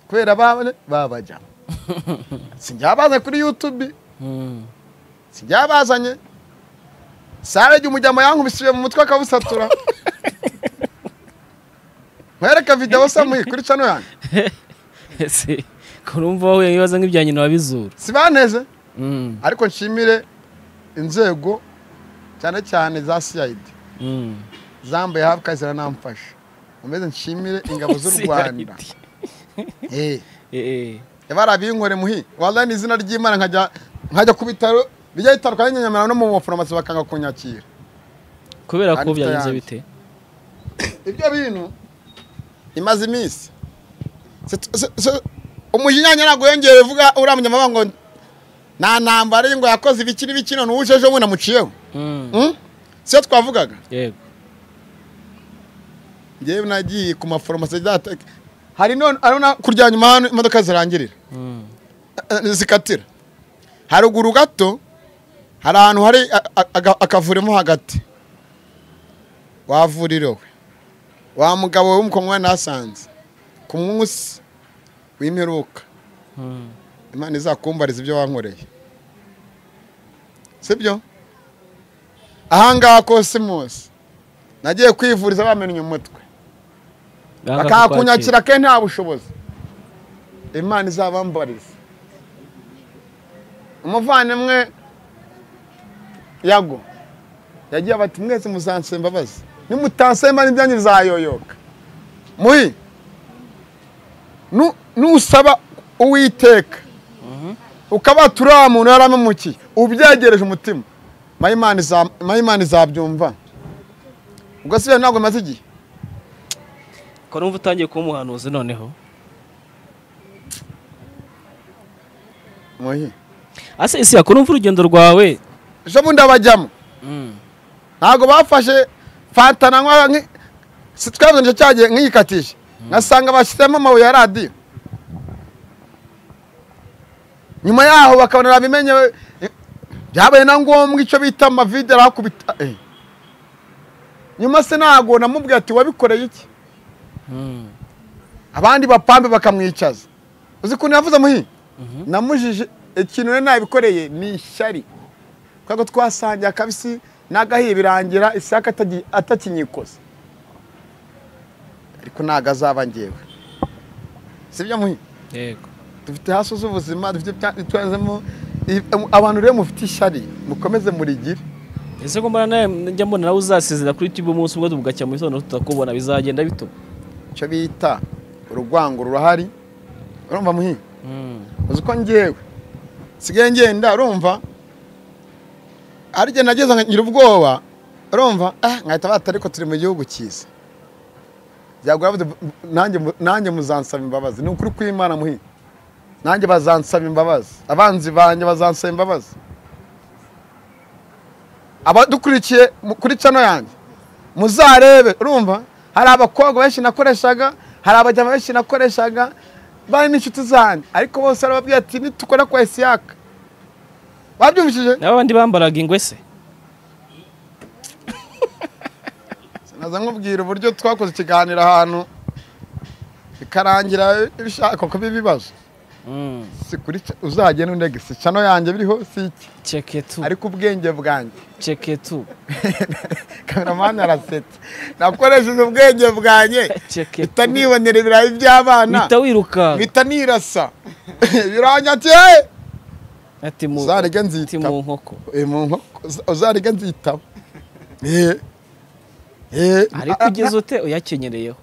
kwera baba babajamo sinjabaza kuri YouTube sinjabazanye sabe jumujamo yankubisiye mu mutwe akabusatura mwereka video samuye kuri channel yange ese kurumva wowe yibaza nk'ibyanye nabizura sibaneze ariko nshimire inzego cyane cyane za C I D zambaye havuka zira namfasha umeze nshimire ingabo z'u Rwanda eh eh barabinkwere muhi wallahi n'izina ry'Imana nkajya nkajya kubitaro bijya bitaruka nyanyamerano no mu mafarumasi bakanga kunyakira kubera ko byagenze bite ibyo bintu imaze iminsi umujinyanya nagwengere vuga uramya mabango na nambare ngo yakoze ibikiri bikino n'ujejo mwe namuciyeho mm se twavugaga yego ngiye nagiye ku maformasi zatake hari none arona kuryanyuma hano imodoka zirangirira mm zikatira haruguru gato hari ahantu hari akavurimo hagati wavurirowe wa mugabo w'umukongwa nasanze kumwusi wimeruka mm Imana izakumbariza ibyo wankoreye sibyo ahanga Cosmos nagiye kwivuriza bamenye umutwe bakakunyakira ke nta bushobozi Imana izabambariza umuvane mwe yago yagiye bati mwese muzansemba bazi nimutansema n'ibyanyiza ayoyoka muhi nu nusaba uwiteka mhm ukaba turamuntu yaramemuki ubyegereje umutima mayimani za mayimani zabyumva ugasibe nagwe mazigi ko numva utangiye kumuhanuza noneho moyi ase isi yakorumva urugendo rwawe je bunda bajamo mhm nago bafashe fata nankwa sitwabwe nje cyaje nkikatisha nasanga bashyitemo amabuye ya radio nyuma yaho bakabonera bimenye byabaye na ngombwa icyo bita ama video rakubita nyuma se nago namubwiye ati wabikoreye iki abandi bapambe bakamwicaza uzi ko navuze muhi namujije ikintu ne nabikoreye ni ishyari kwago twasangiye akabisi nagahiye birangira isaka atakinyikosa ariko naga zaba ngewe sibyo muhi yego dufite haso z'ubuzima dufite twazemo abantu rero mufite ishari mukomeze muri gire ese ko mbara naye njya mbona nawe uzasezera kuri YouTube umunsi ubwo tugacya mu isono tutakubona bizagenda bito cyo bita urugwango rurahari urumva muhi mm uzi ko ngewe sigaye ngenda urumva arije nageze ngira ubwoba urumva ah nkahita batari ko turi mu gihugu cyiza byagura nanjye nanjye muzansaba imbabazi ni ukuri kw'Imana muhi nanjye bazansaba imbabazi abanzi banje bazansaba imbabazi abadukurikiye kuri channel yanjye muzarebe urumva hari abakobwa benshi nakoreshaga hari abajama benshi nakoreshaga bari n'inshuti zanjye ariko bose arababwiye ati nitukora kwa Isiyaka babyumvishije n'abandi bambaraga ingwese naza nkubwira uburyo twakoze ikiganiro ahantu bikarangira ibishaka ko bibazo Mm. Sikurita uzagenda undegese chano yanje biriho siki cheketu ariko ubwenge bwanje cheketu karamana rasete nakoresheje ubwenge bwanye itaniwonere birayi by'abana bitawiruka bitanirasa biranya ati ati mu uzarega nzita mu nkoko e mu nkoko uzarega nzita eh eh ariko ugeze ute uyakenyereyeho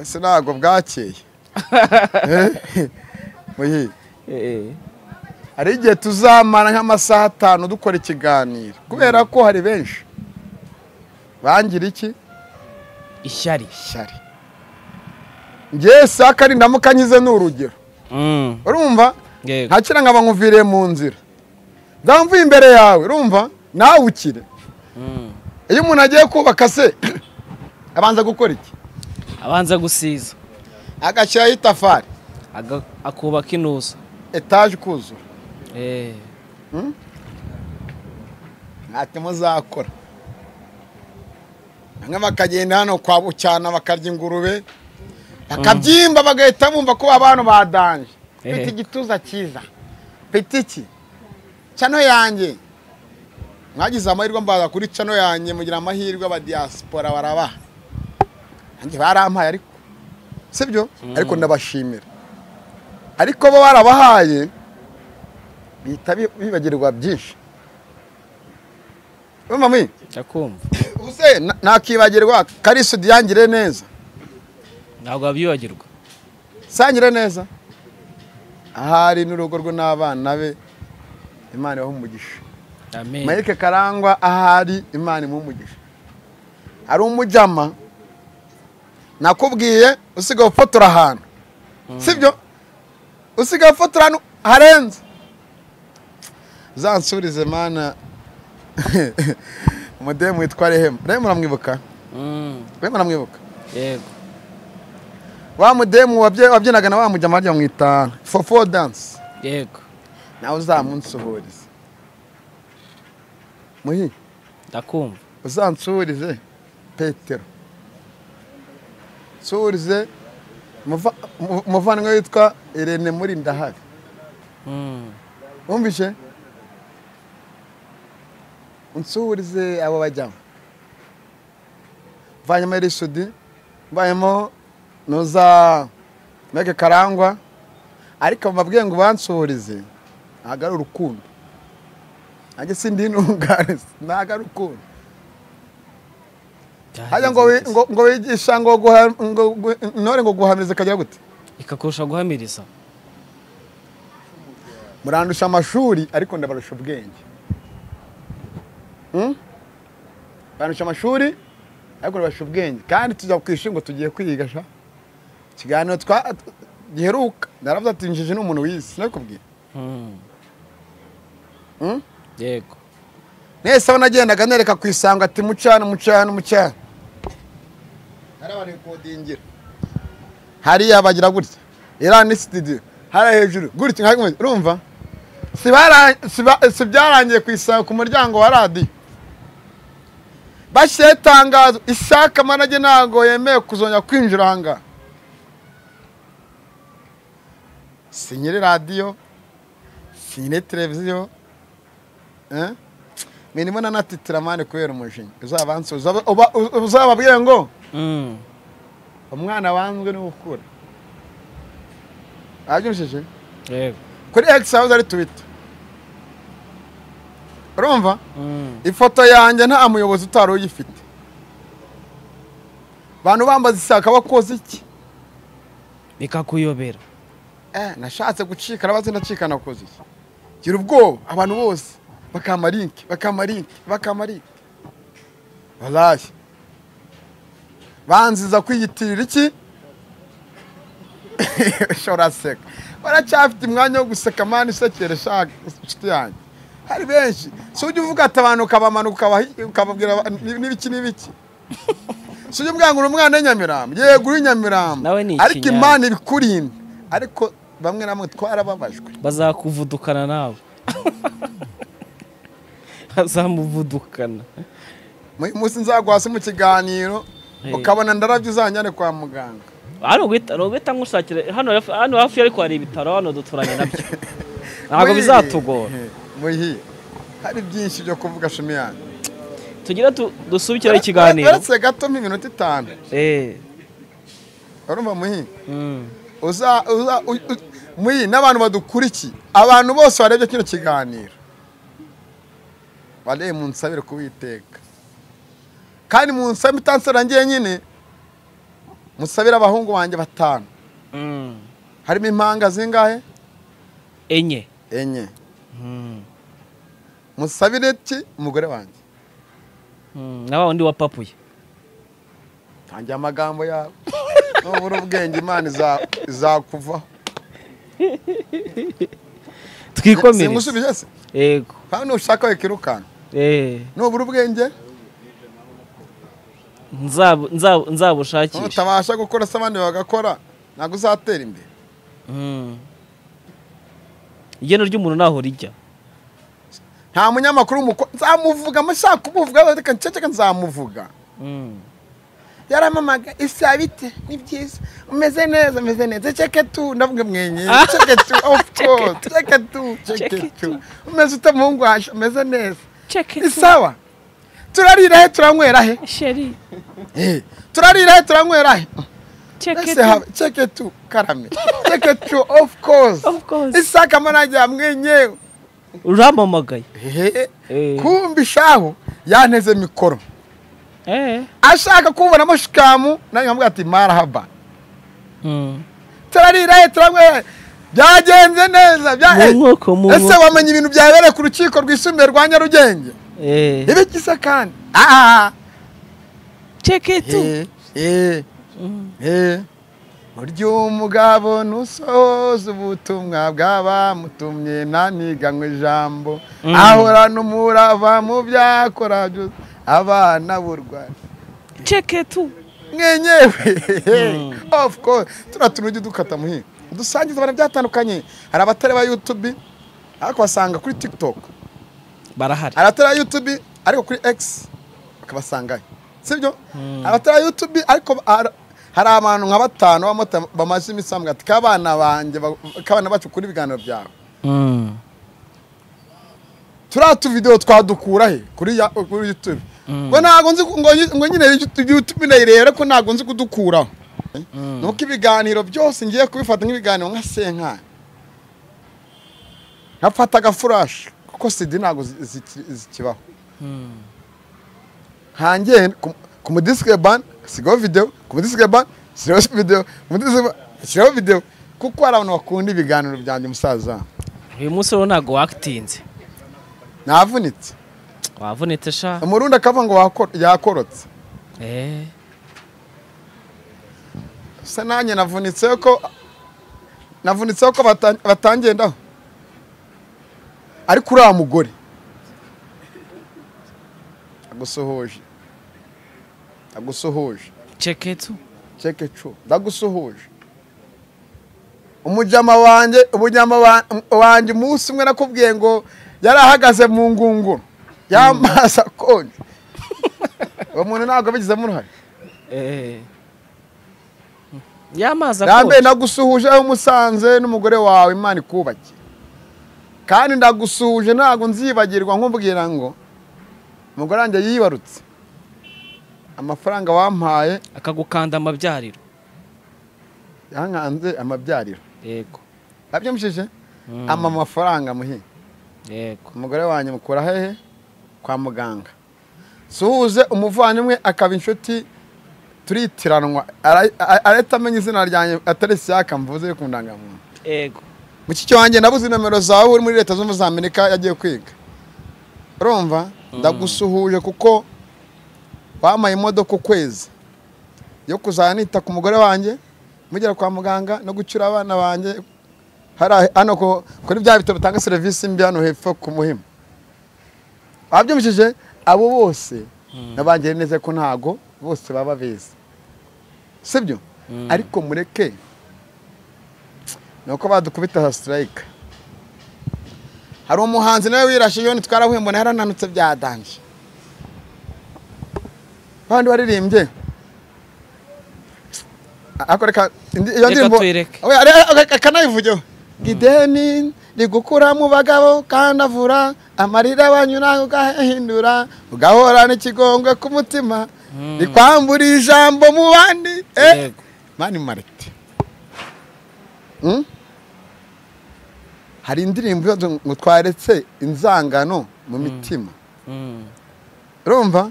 ese nago bwakeye Muhi eh ari igihe tuzamara nk'amasaha atanu dukora ikiganiro kubera ko hari benshi bangira iki Ishyari. Ishyari. Nje sakari ndamukanyize n'urugero. Mm. Urumva? Nta kiranga banguvire mu nzira. Ndamvuye imbere yawe, urumva? Nawe ukire. Mm. Iyo umuntu agiye kubaka se abanza gukora iki? Abanza gusiza. Agashya itafari. Aga akubaka inusa. Etage kuzura. Eh. Hmm? Ati muzakora. Bamwe bakagenda hano kwa Bucyana bakarya ingurube bakabyimba bagahita bumva ko abantu badanje. Piti gituza cyiza. Petiki. Cano yanjye. Mwagize amahirwe mbaza kuri cano yanjye mugira amahirwe aba diaspora baraba. Nanjye barampaye ariko. Sibyo? Ariko ndabashimira. Ariko bo barabahaye bitabi bibagirwa byinshi. Mami, ndakumva. Use nakibagirwa Karisu dyangire neza. Ntabwo abyibagirwa. Sangire neza. Ahari n'urugo rwo nabana be Imana y'umugisha. Amen. Mike Karangwa ahari Imana y'umugisha. Ari umujama nakubwiye usiga fotora hano. Sibyo? Usiga fotora hano harenze. Zansurize mana Madame witwa Rehema. Rehema namwibuka? Mm. Rehema namwibuka? Yego. Wa mudemu wabye wabyinaga na wa mujya marya mwitana. For four dance. Yego. Na uzamunsuhurize. Muhi. Ndakumva. Uzansuhurize Petero. Suhurize muvanwa witwa Irene muri ndahabi. Mm. Umvishe? Unsuhurize abo bajyamo. Vanyemo Risudi, vanyemo noza Mike Karangwa ariko mbabwiye ngo bansuhurize agara urukundo. Age sindi ntungare nagara urukundo. Haje ngo ngo wigisha ngo nore ngo guhamiriza kagira gute? Ikakosha guhamiriza. Murandusha amashuri ariko ndabarusha ubwenge. Hmm? Banusha amashuri ariko basha ubwenge kandi tujya kwishingo tugiye kwigasha kiganiro twa giheruka naravuze ati njije n'umuntu wisi nakubwiye. Hmm. Hmm? Yego. Nese banagendaga nereka kwisanga ati mucana mucana mucana. Arabari kodingira. Hari yabagira gutya. Irani studio. Hari hejuru. Gutya nkakumva urumva? Sibara sibyarangiye kwisanga ku muryango wa radio. Bashe tangazo Isaka manaje nago yemeye kuzonya kwinjiranga sinyere radio sinyere televiziyo eh minimo na natitramane kubera umushinga uzabanse uzababwira ngo mm umwana wanzwe no gukura ajunsheje yego kuri ex-house ari twitter urumva ifoto yanjye nta muyobozi utari uyifite bantu bambaza Isaka bakoze iki bikakuyobera eh nashatse gucika rabaze ndacika nakoze iki gira ubwoba abantu bose bakamarinki bakamarinki bakamarinki wallahi banziza kwiyitirira iki shorasek baracafite umwanya wo guseka mani sekere shaka inshuti yanjye hari benshi suje uvuga atabanuka bamanuka ukababwira n'ibiki n'ibiki suje mbwangura umwana Nyamirambo yego uri Nyamirambo ariko Imana ibikurinda ariko bamwe namwe twarababajwe bazakuvudukana nawe azamuvudukana musi nzagwase mu kiganiro ukabona ndaravye uzanyane kwa muganga hano gwita rogeta ngushakire hano hano hafi ariko ari bitaro hano duturanye nabyo ntago bizatugora muhi hari byinshi byo kuvuga shumi yanyu tugira dusubikira ikiganiro yaretse gato iminota itanu eh urumva muhi uza muhi nabantu badukuriki abantu bose barebye kino kiganiro bale mu nsabire kubiteka kandi mu nsabire tansera ngiye nyine musabira abahungu banje batanu mm harimo impanga zingahe enye enye mm musabire ti umugore wanjye mm nabawo ndi wapapuye Tangira amagambo yawe. Nubura ubwenge Imana izakuva. Twikomereze. Simusubije se? Yego. Kandi ushaka wekirukana. Eh. Nubura ubwenge? Nzabo nzabo nzabushakisha. Utabasha gukora se abandi bagakora. Nago uzatera imbere. Mm. Igeno ry'umuntu naho rijya. Nta munyamakuru muko nzamuvuga amashaka kumuvuga reka nceceka nzamuvuga. Mm. Yara mama isabite ni byiza. Umeze neza umeze neza cheke tu ndavuga mwenye. Cheke tu of course. Cheke tu cheke tu. Umeze utamungwasha umeze neza. Cheke tu. Isawa. Turarira he turanywera he. Sheri. Eh. Turarira he turanywera he. Check it. Have, check it too, Karame. Check it too, of course. Of course. It's like a manager. I'm going to Rama Magai. Hey, Kumbishaho, Yanez and Mikoro. Eh, I shall go and I must come. Now I'm got the Marhaba. Hm. Tell it right, Tramway. Jajan, then there's a woman in Java Kuchik or Gisumer Guanyaro Jang. Eh, if it is a can. Ah, check it too. Eh. Eh, uryo mugabo nusoza ubutumwa bwaba mutumye naniganywe jambo ahora numurava mu byakora byo abana burwa cheke tu mwenyewe of course turatunuje dukata muhi dusangiza abantu byatandukanye hari abatare ba YouTube ariko basanga kuri TikTok barahari abatare YouTube ariko kuri X bakabasanga sibyo abatare YouTube ariko hari abantu nka batanu bamaze imisambwe ati kabana banje kabana bacu kuri biganiro byawe mm turatu video twadukura he kuri kuri YouTube ngo nago nzi ngo nyine YouTube nayirera ko nago nzi kudukura nuko ibiganiro byose ngiye kubifata nk'ibiganiro nka senka nkafata ga flash kuko sidi nago zikibaho mm hangiye kuma discreban sigo video kumudisgaba sigo video kumudisgaba sigo video kuko ara abantu bakunda ibiganiro byanje musaza uyu munsi rero nago waktinze navunitse wavunitse sha umurunda kava ngo yakorotse eh sananye navunitse ko navunitse ko batangiye ndaho ari kuri amugore agusohoje Dagusohoje. Check it. Check it too. Dagusohoje. Umujama wanje, umujama wanje musi mwe nakubwiye ngo yarahagaze mu ngungu. Yamasa konje. Umuntu nago bigize mu ruhare. Eh. Yamasa konje. Nambe nagusuhuje aho musanze n'umugore wawe Imana ikubake. Kandi ndagusuhuje nago nzibagirwa nkumbwira ngo umugore wanje yibarutse. Amafaranga wampaye akagukanda amabyariro yankanze amabyariro yego abyumshije ama mafaranga muhi yego umugore wanye mukura hehe kwa muganga suhuze umuvandimwe akaba inshuti turitiranwa areta amenye izina ryanye ataresi yakamvuze kundanga muntu yego muki cyo wanje nabuze nomero zawe uri muri leta zo muri Amerika yagiye kwiga urumva ndagusuhuje kuko bamaye imodoka ukwezi yo kuzanita ku mugore wanje mugera kwa muganga no gucyura abana banje hari hano ko kuri bya bitabo tanga service mbi hano hepfo ku muhima abyumishije abo bose nabanje neze ko ntago bose baba beza sibyo ariko mureke nuko badukubita strike hari umuhanzi nawe wirashiye ni twarahuye harananutse byadanje Bandi waririmbye akoreka iyo ndimbo kanayivugeho ideni rigukura mu bagabo kandi avura amarira banyura ugahindura ugahora n'ikigongwe ku mutima rikwambura ijambo mu bandi eh mani marite hari indirimbo ngo twaretse inzangano mu mitima urumva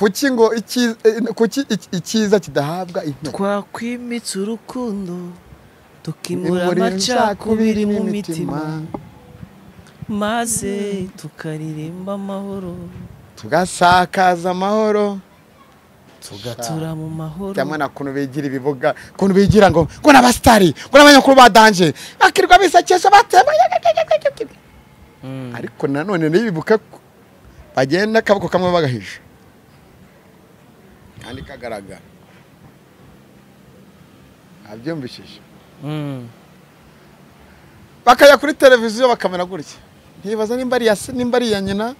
Kuki ngo ikiza kidahabwa intego twakwimitse urukundo tukimura amacakubiri mu mitima maze tukaririmba amahoro tugasakaza amahoro tugatura mu mahoro cyamwana kuno begira ibivuga kuno begira ngo ngo nabastari ngo nabanyakuru badanje akirwa bisakesha batema ariko nanone nibibuka bagenda akaboko kamwe bagahisha kandi kagaragara abyumvishije mm bakaya kuri televiziyo bakamera gutya ntibaza nimba ari nimba ari yanyina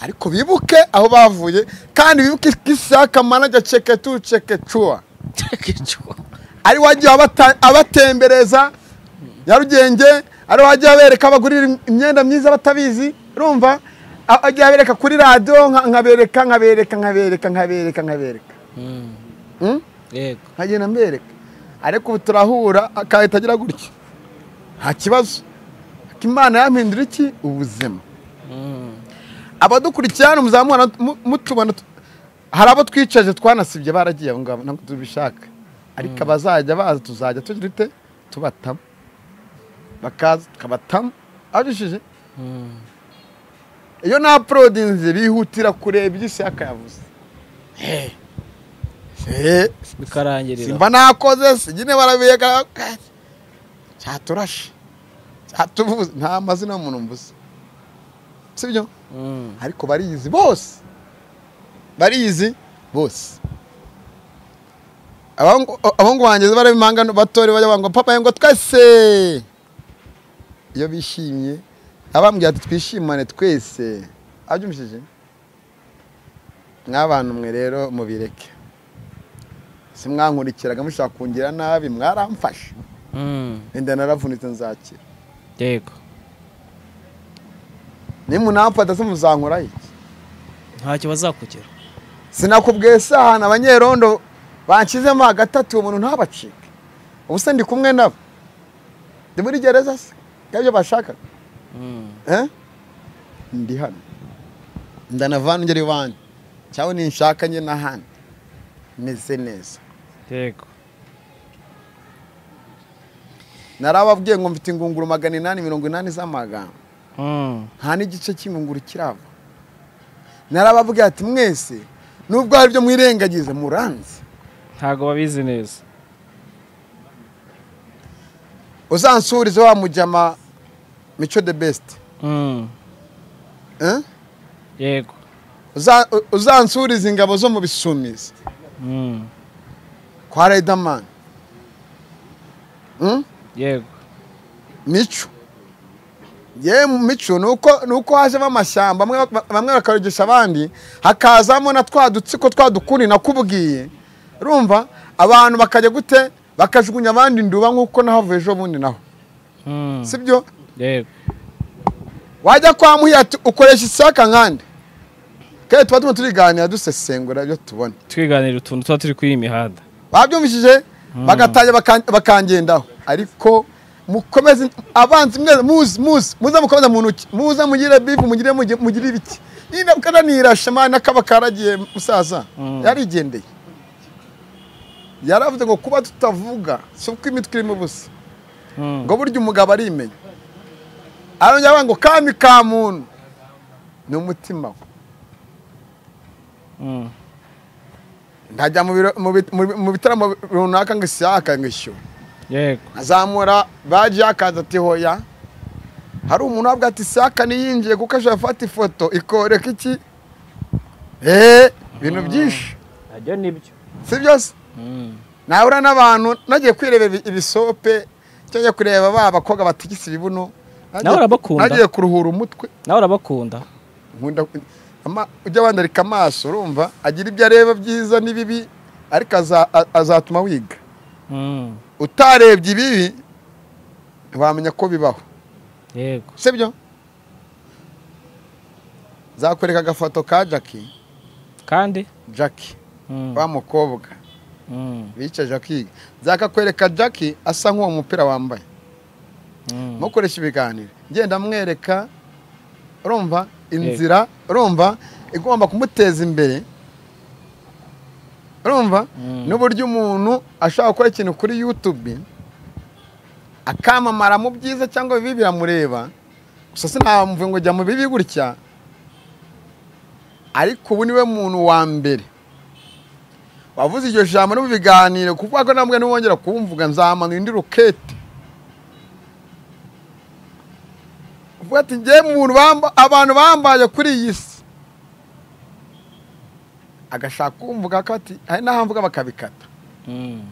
ariko bibuke aho bavuye kandi bibuke kisaka manager cheke tu cheke chua cheke chua ari waje abatembereza yarugenge ari waje abereka abagurira imyenda myiza batabizi rumva aje abereka kuri radio nkabereka nkabereka nkabereka nkabereka nkabereka mm mm yego haje nambereka ariko turahura akahitagira gutya nta kibazo Imana yampindura iki ubuzima abadukurikirana umuzamwana mutubana harabo twicaje twanasibye baragiye abo ngabo ntabwo tubishaka ariko abazajya baza tuzajya tugirite tubatama bakaza kabatama arishije iyo na uploadinze bihutira kureba igisi akayavuze eh eh bikarangirira simba nakoze sigine barabiye cyaturashi cyatuvuze nta mazina umuntu mvuze sibyo ariko bariyizi bose bariyizi bose abango abango bangeze barabimanga batori bajya bango papa ngo twese iyo bishimye abambwiye ati twishimane twese abyumishije n'abantu mwe rero mubireke simwankurikiraga mushaka kungira nabi mwaramfasha mm enda naravunitse nzakira yego nimunapata se muzankora iki nta kibazakugera sinakubwiye sahana abanyerondo bankizemo agatatu umuntu ntabacike ubuse ndi kumwe nabo ndi muri gereza se kabyo bashaka mm eh ndi hano ndanavana ngeri bandi cyawo ni nshaka nye nahandi meze neza yego narababwiye ngo mfite ingunguru magana inani mirongo inani z'amagambo Mm. Hani gice cy'ingunguru kirava. Narabavuga ati mwese nubwo ari byo mwirengagize muranze. Ntago babizi neza. Uzansurize wa mujama Micho the best. Mm. Eh? Yego. Uza uzansurize ingabo zo mu bisumize. Mm. Kwa Riderman. Mm? Yego. Micho Ye micho nuko nuko haje bamashyamba bamwe bakarugisha abandi hakazamo na twadutsiko twadukuni nakubwiye rumva abantu bakajya gute bakajugunya abandi nduba nkuko nahavuye ejo bundi naho mm. sibyo yego wajya kwa muhiya ukoresha isaka nkande kare tuba tuba turiganira dusesengura byo tubona twiganira utuntu tuba turi kwiyimihanda babyumvishije mm. bagatajya bakangendaho ariko mukomeze abanzi mwese muzi muzi muza mukomeza muntu muza mugire bifu mugire mugire ibiki nina kananira shamana kabakaragiye musaza yarigendeye yaravuze ngo kuba tutavuga so kwimitwe mu busa ngo buryo umugabo ari imenye arongera bango kami ka muntu no mutima mm ndajya mu bitaramo runaka ngisaka ngisho Yego azamura baje akaza ati hoya hari umuntu wabwa ati saka ni yinjiye kuko ashafata ifoto ikoreka iki eh bintu byinshi ajyo nibyo si byose naura nabantu nagiye kwireba ibisope cyangwa kureba baba koga batigisi bibuno naura bakunda nagiye kuruhura umutwe naura bakunda nkunda ama ujya bandarika amaso urumva agira ibyo areba byiza nibibi ariko azatuma wiga mm utarebye ibibi wamenya ko bibaho yego sibyo zakoreka agafoto ka Jackie kandi Jackie mm. bamukobwa mm. bica Jackie zakakwereka Jackie asa nk'uwo mupira wambaye mm. mukoresha ibiganiro ngenda mwereka urumva inzira urumva igomba kumuteza imbere Urumva n'uburyo umuntu ashaka gukora ikintu kuri YouTube akamamara mu byiza cyangwa bibira mureba gusa sinamvuye ngo jya mu bibi gutya ariko ubu niwe muntu wa mbere wavuze iryo jambo no biganire kuvuga ko namwe n'ubongera kumvuga nzamana indi rokete ubwati ngiye muntu bamba abantu bambaye kuri yisi agashaka kumvuga ko ati ari nahamvuga bakabikata mm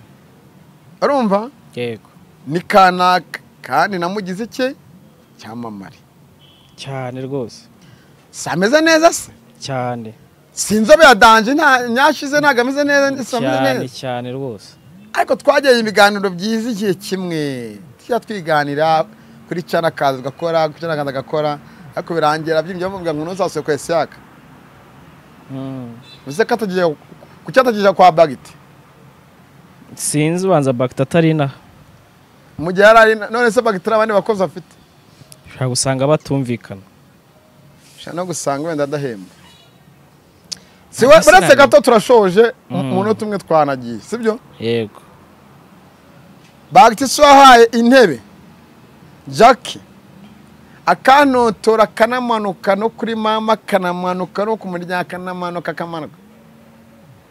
arumva yego nikanaka kandi namugize cye cyamamare cyane rwose sameza neza se cyane sinzobe yadanje nta nyashize ntagameze neza ndisameze neza cyane cyane rwose ariko twageye ibiganiro byiza igihe kimwe cyatwiganira kuri cyana kazi gakora kucyana gakora ariko birangira byimye bavuga ngo nuzase kwese yaka mm uze katagiye kucyatagiye kwa bagiti sinzi ubanza bagiti atarina mujye yarari none se bagiti abandi bakoze afite ushaka gusanga batumvikana ushana gusanga wenda dahemba siwa barase gato turashoje umuntu tumwe twanagiye sibyo yego bagiti swahaye intebe Jackie akano tora kanamanuka no kuri mama kanamanuka no kumurya kanamanuka kamanuka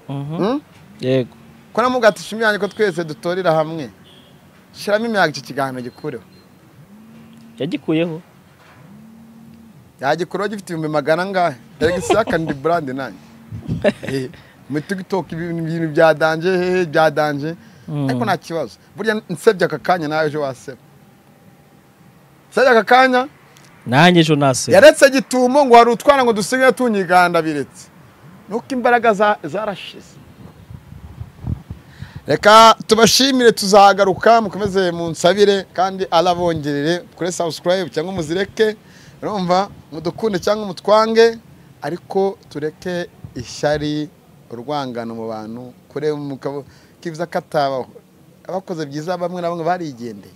mhm yego kora mugatishimyanye ko twese dutorira hamwe shiramo imyaka iki kigano gikureho yagikuyeho yagikuro gifite magana ngahe ndagisaka ndi brand nanye mu TikTok ibintu byadanje he byadanje ariko nta kibazo burya nsebya kakanya nawe je waseba Saja kakanya nanjye jo nase yaretse gitumo ngo hari utwana ngo dusinge tunyiganda biretse nuko imbaraga zarashize reka tubashimire tuzagaruka mukomeze mu nsabire kandi alabongerere kure subscribe cyangwa muzireke urumva mudukunde cyangwa mutwange ariko tureke ishyari urwangano mu bantu kure mukabo kivuza katabaho abakoze byiza bamwe nabamwe barigendeye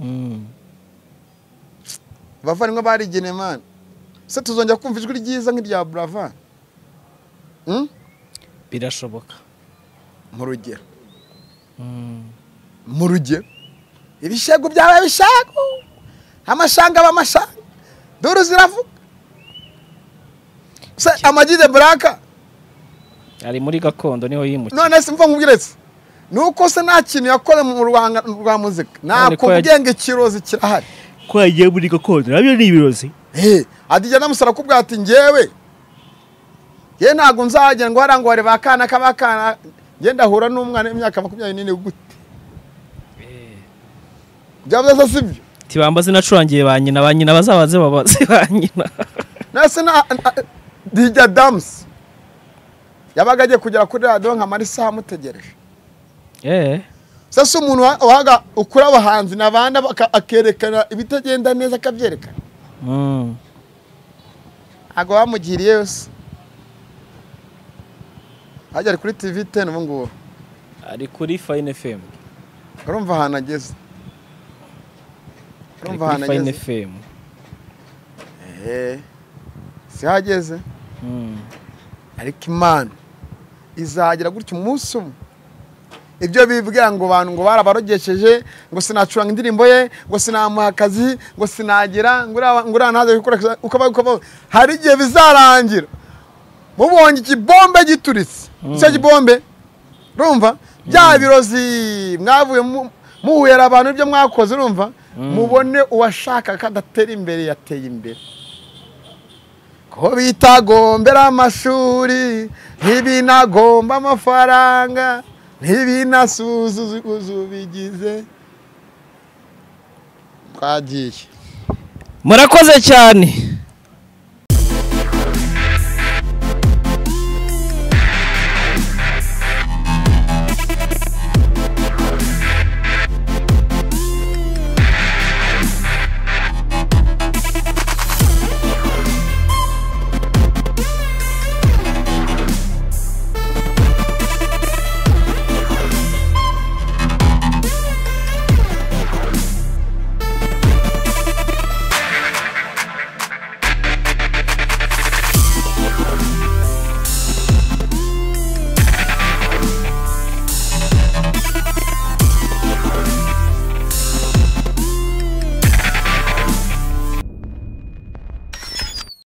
mm Bavanwa barigene man. Se tuzonja kumva ijwi ryiza nk'irya Brava. Hm? Birashoboka. Mu rugero. Hm. Mu rugero. Ibishego byabaye bishego. Amashanga bamashanga. Duru ziravuka. Se amagide braka. Ari muri gakondo niho yimukiye. None se mva nkubwiretse. Nuko se nta kintu yakora mu rwanga rwa muzika. Nta kubwenge kirozi kirahari. Kwa yeye muri gakondo nabyo ni ibirozi eh adijya namusara kubwa ati ngewe ye ntago nzajya ngo harangware bakana kabakana nge ndahura n'umwana imyaka makumyabiri gute eh byabyaza sibyo tibambaze nacurangiye banyina banyina bazabaze babaze banyina nase na dijya dams yabagaje kugera kuri radio nka marisa mutegereje eh Sasa umuntu wahaga ukura abahanzi nabanda akerekana ibitagenda neza akabyerekana. Mm. Ago bamugiriye yose. Ajya kuri T V ten ubu ngubu. Ari kuri Fine F M. Urumva hana ageze. Urumva hana ageze. Fine F M. Eh. Si hageze. Mm. Ariko Imana izagira gutyo umunsi umwe. Ibyo bivugira ngo abantu ngo barabarogesheje ngo sinacuranga indirimbo ye ngo sinamuha akazi ngo sinagira ngura ngura ntaze gukora ukaba ukaba hari giye bizarangira mubonye ikibombe gituritse cyo kibombe rumva bya birozi mwavuye muhuye abantu byo mwakoze rumva mubone uwashaka kadatera imbere yateye imbere ko bitagombera amashuri ibinagomba amafaranga Nibina suzu uzubigize kwagiye Murakoze cyane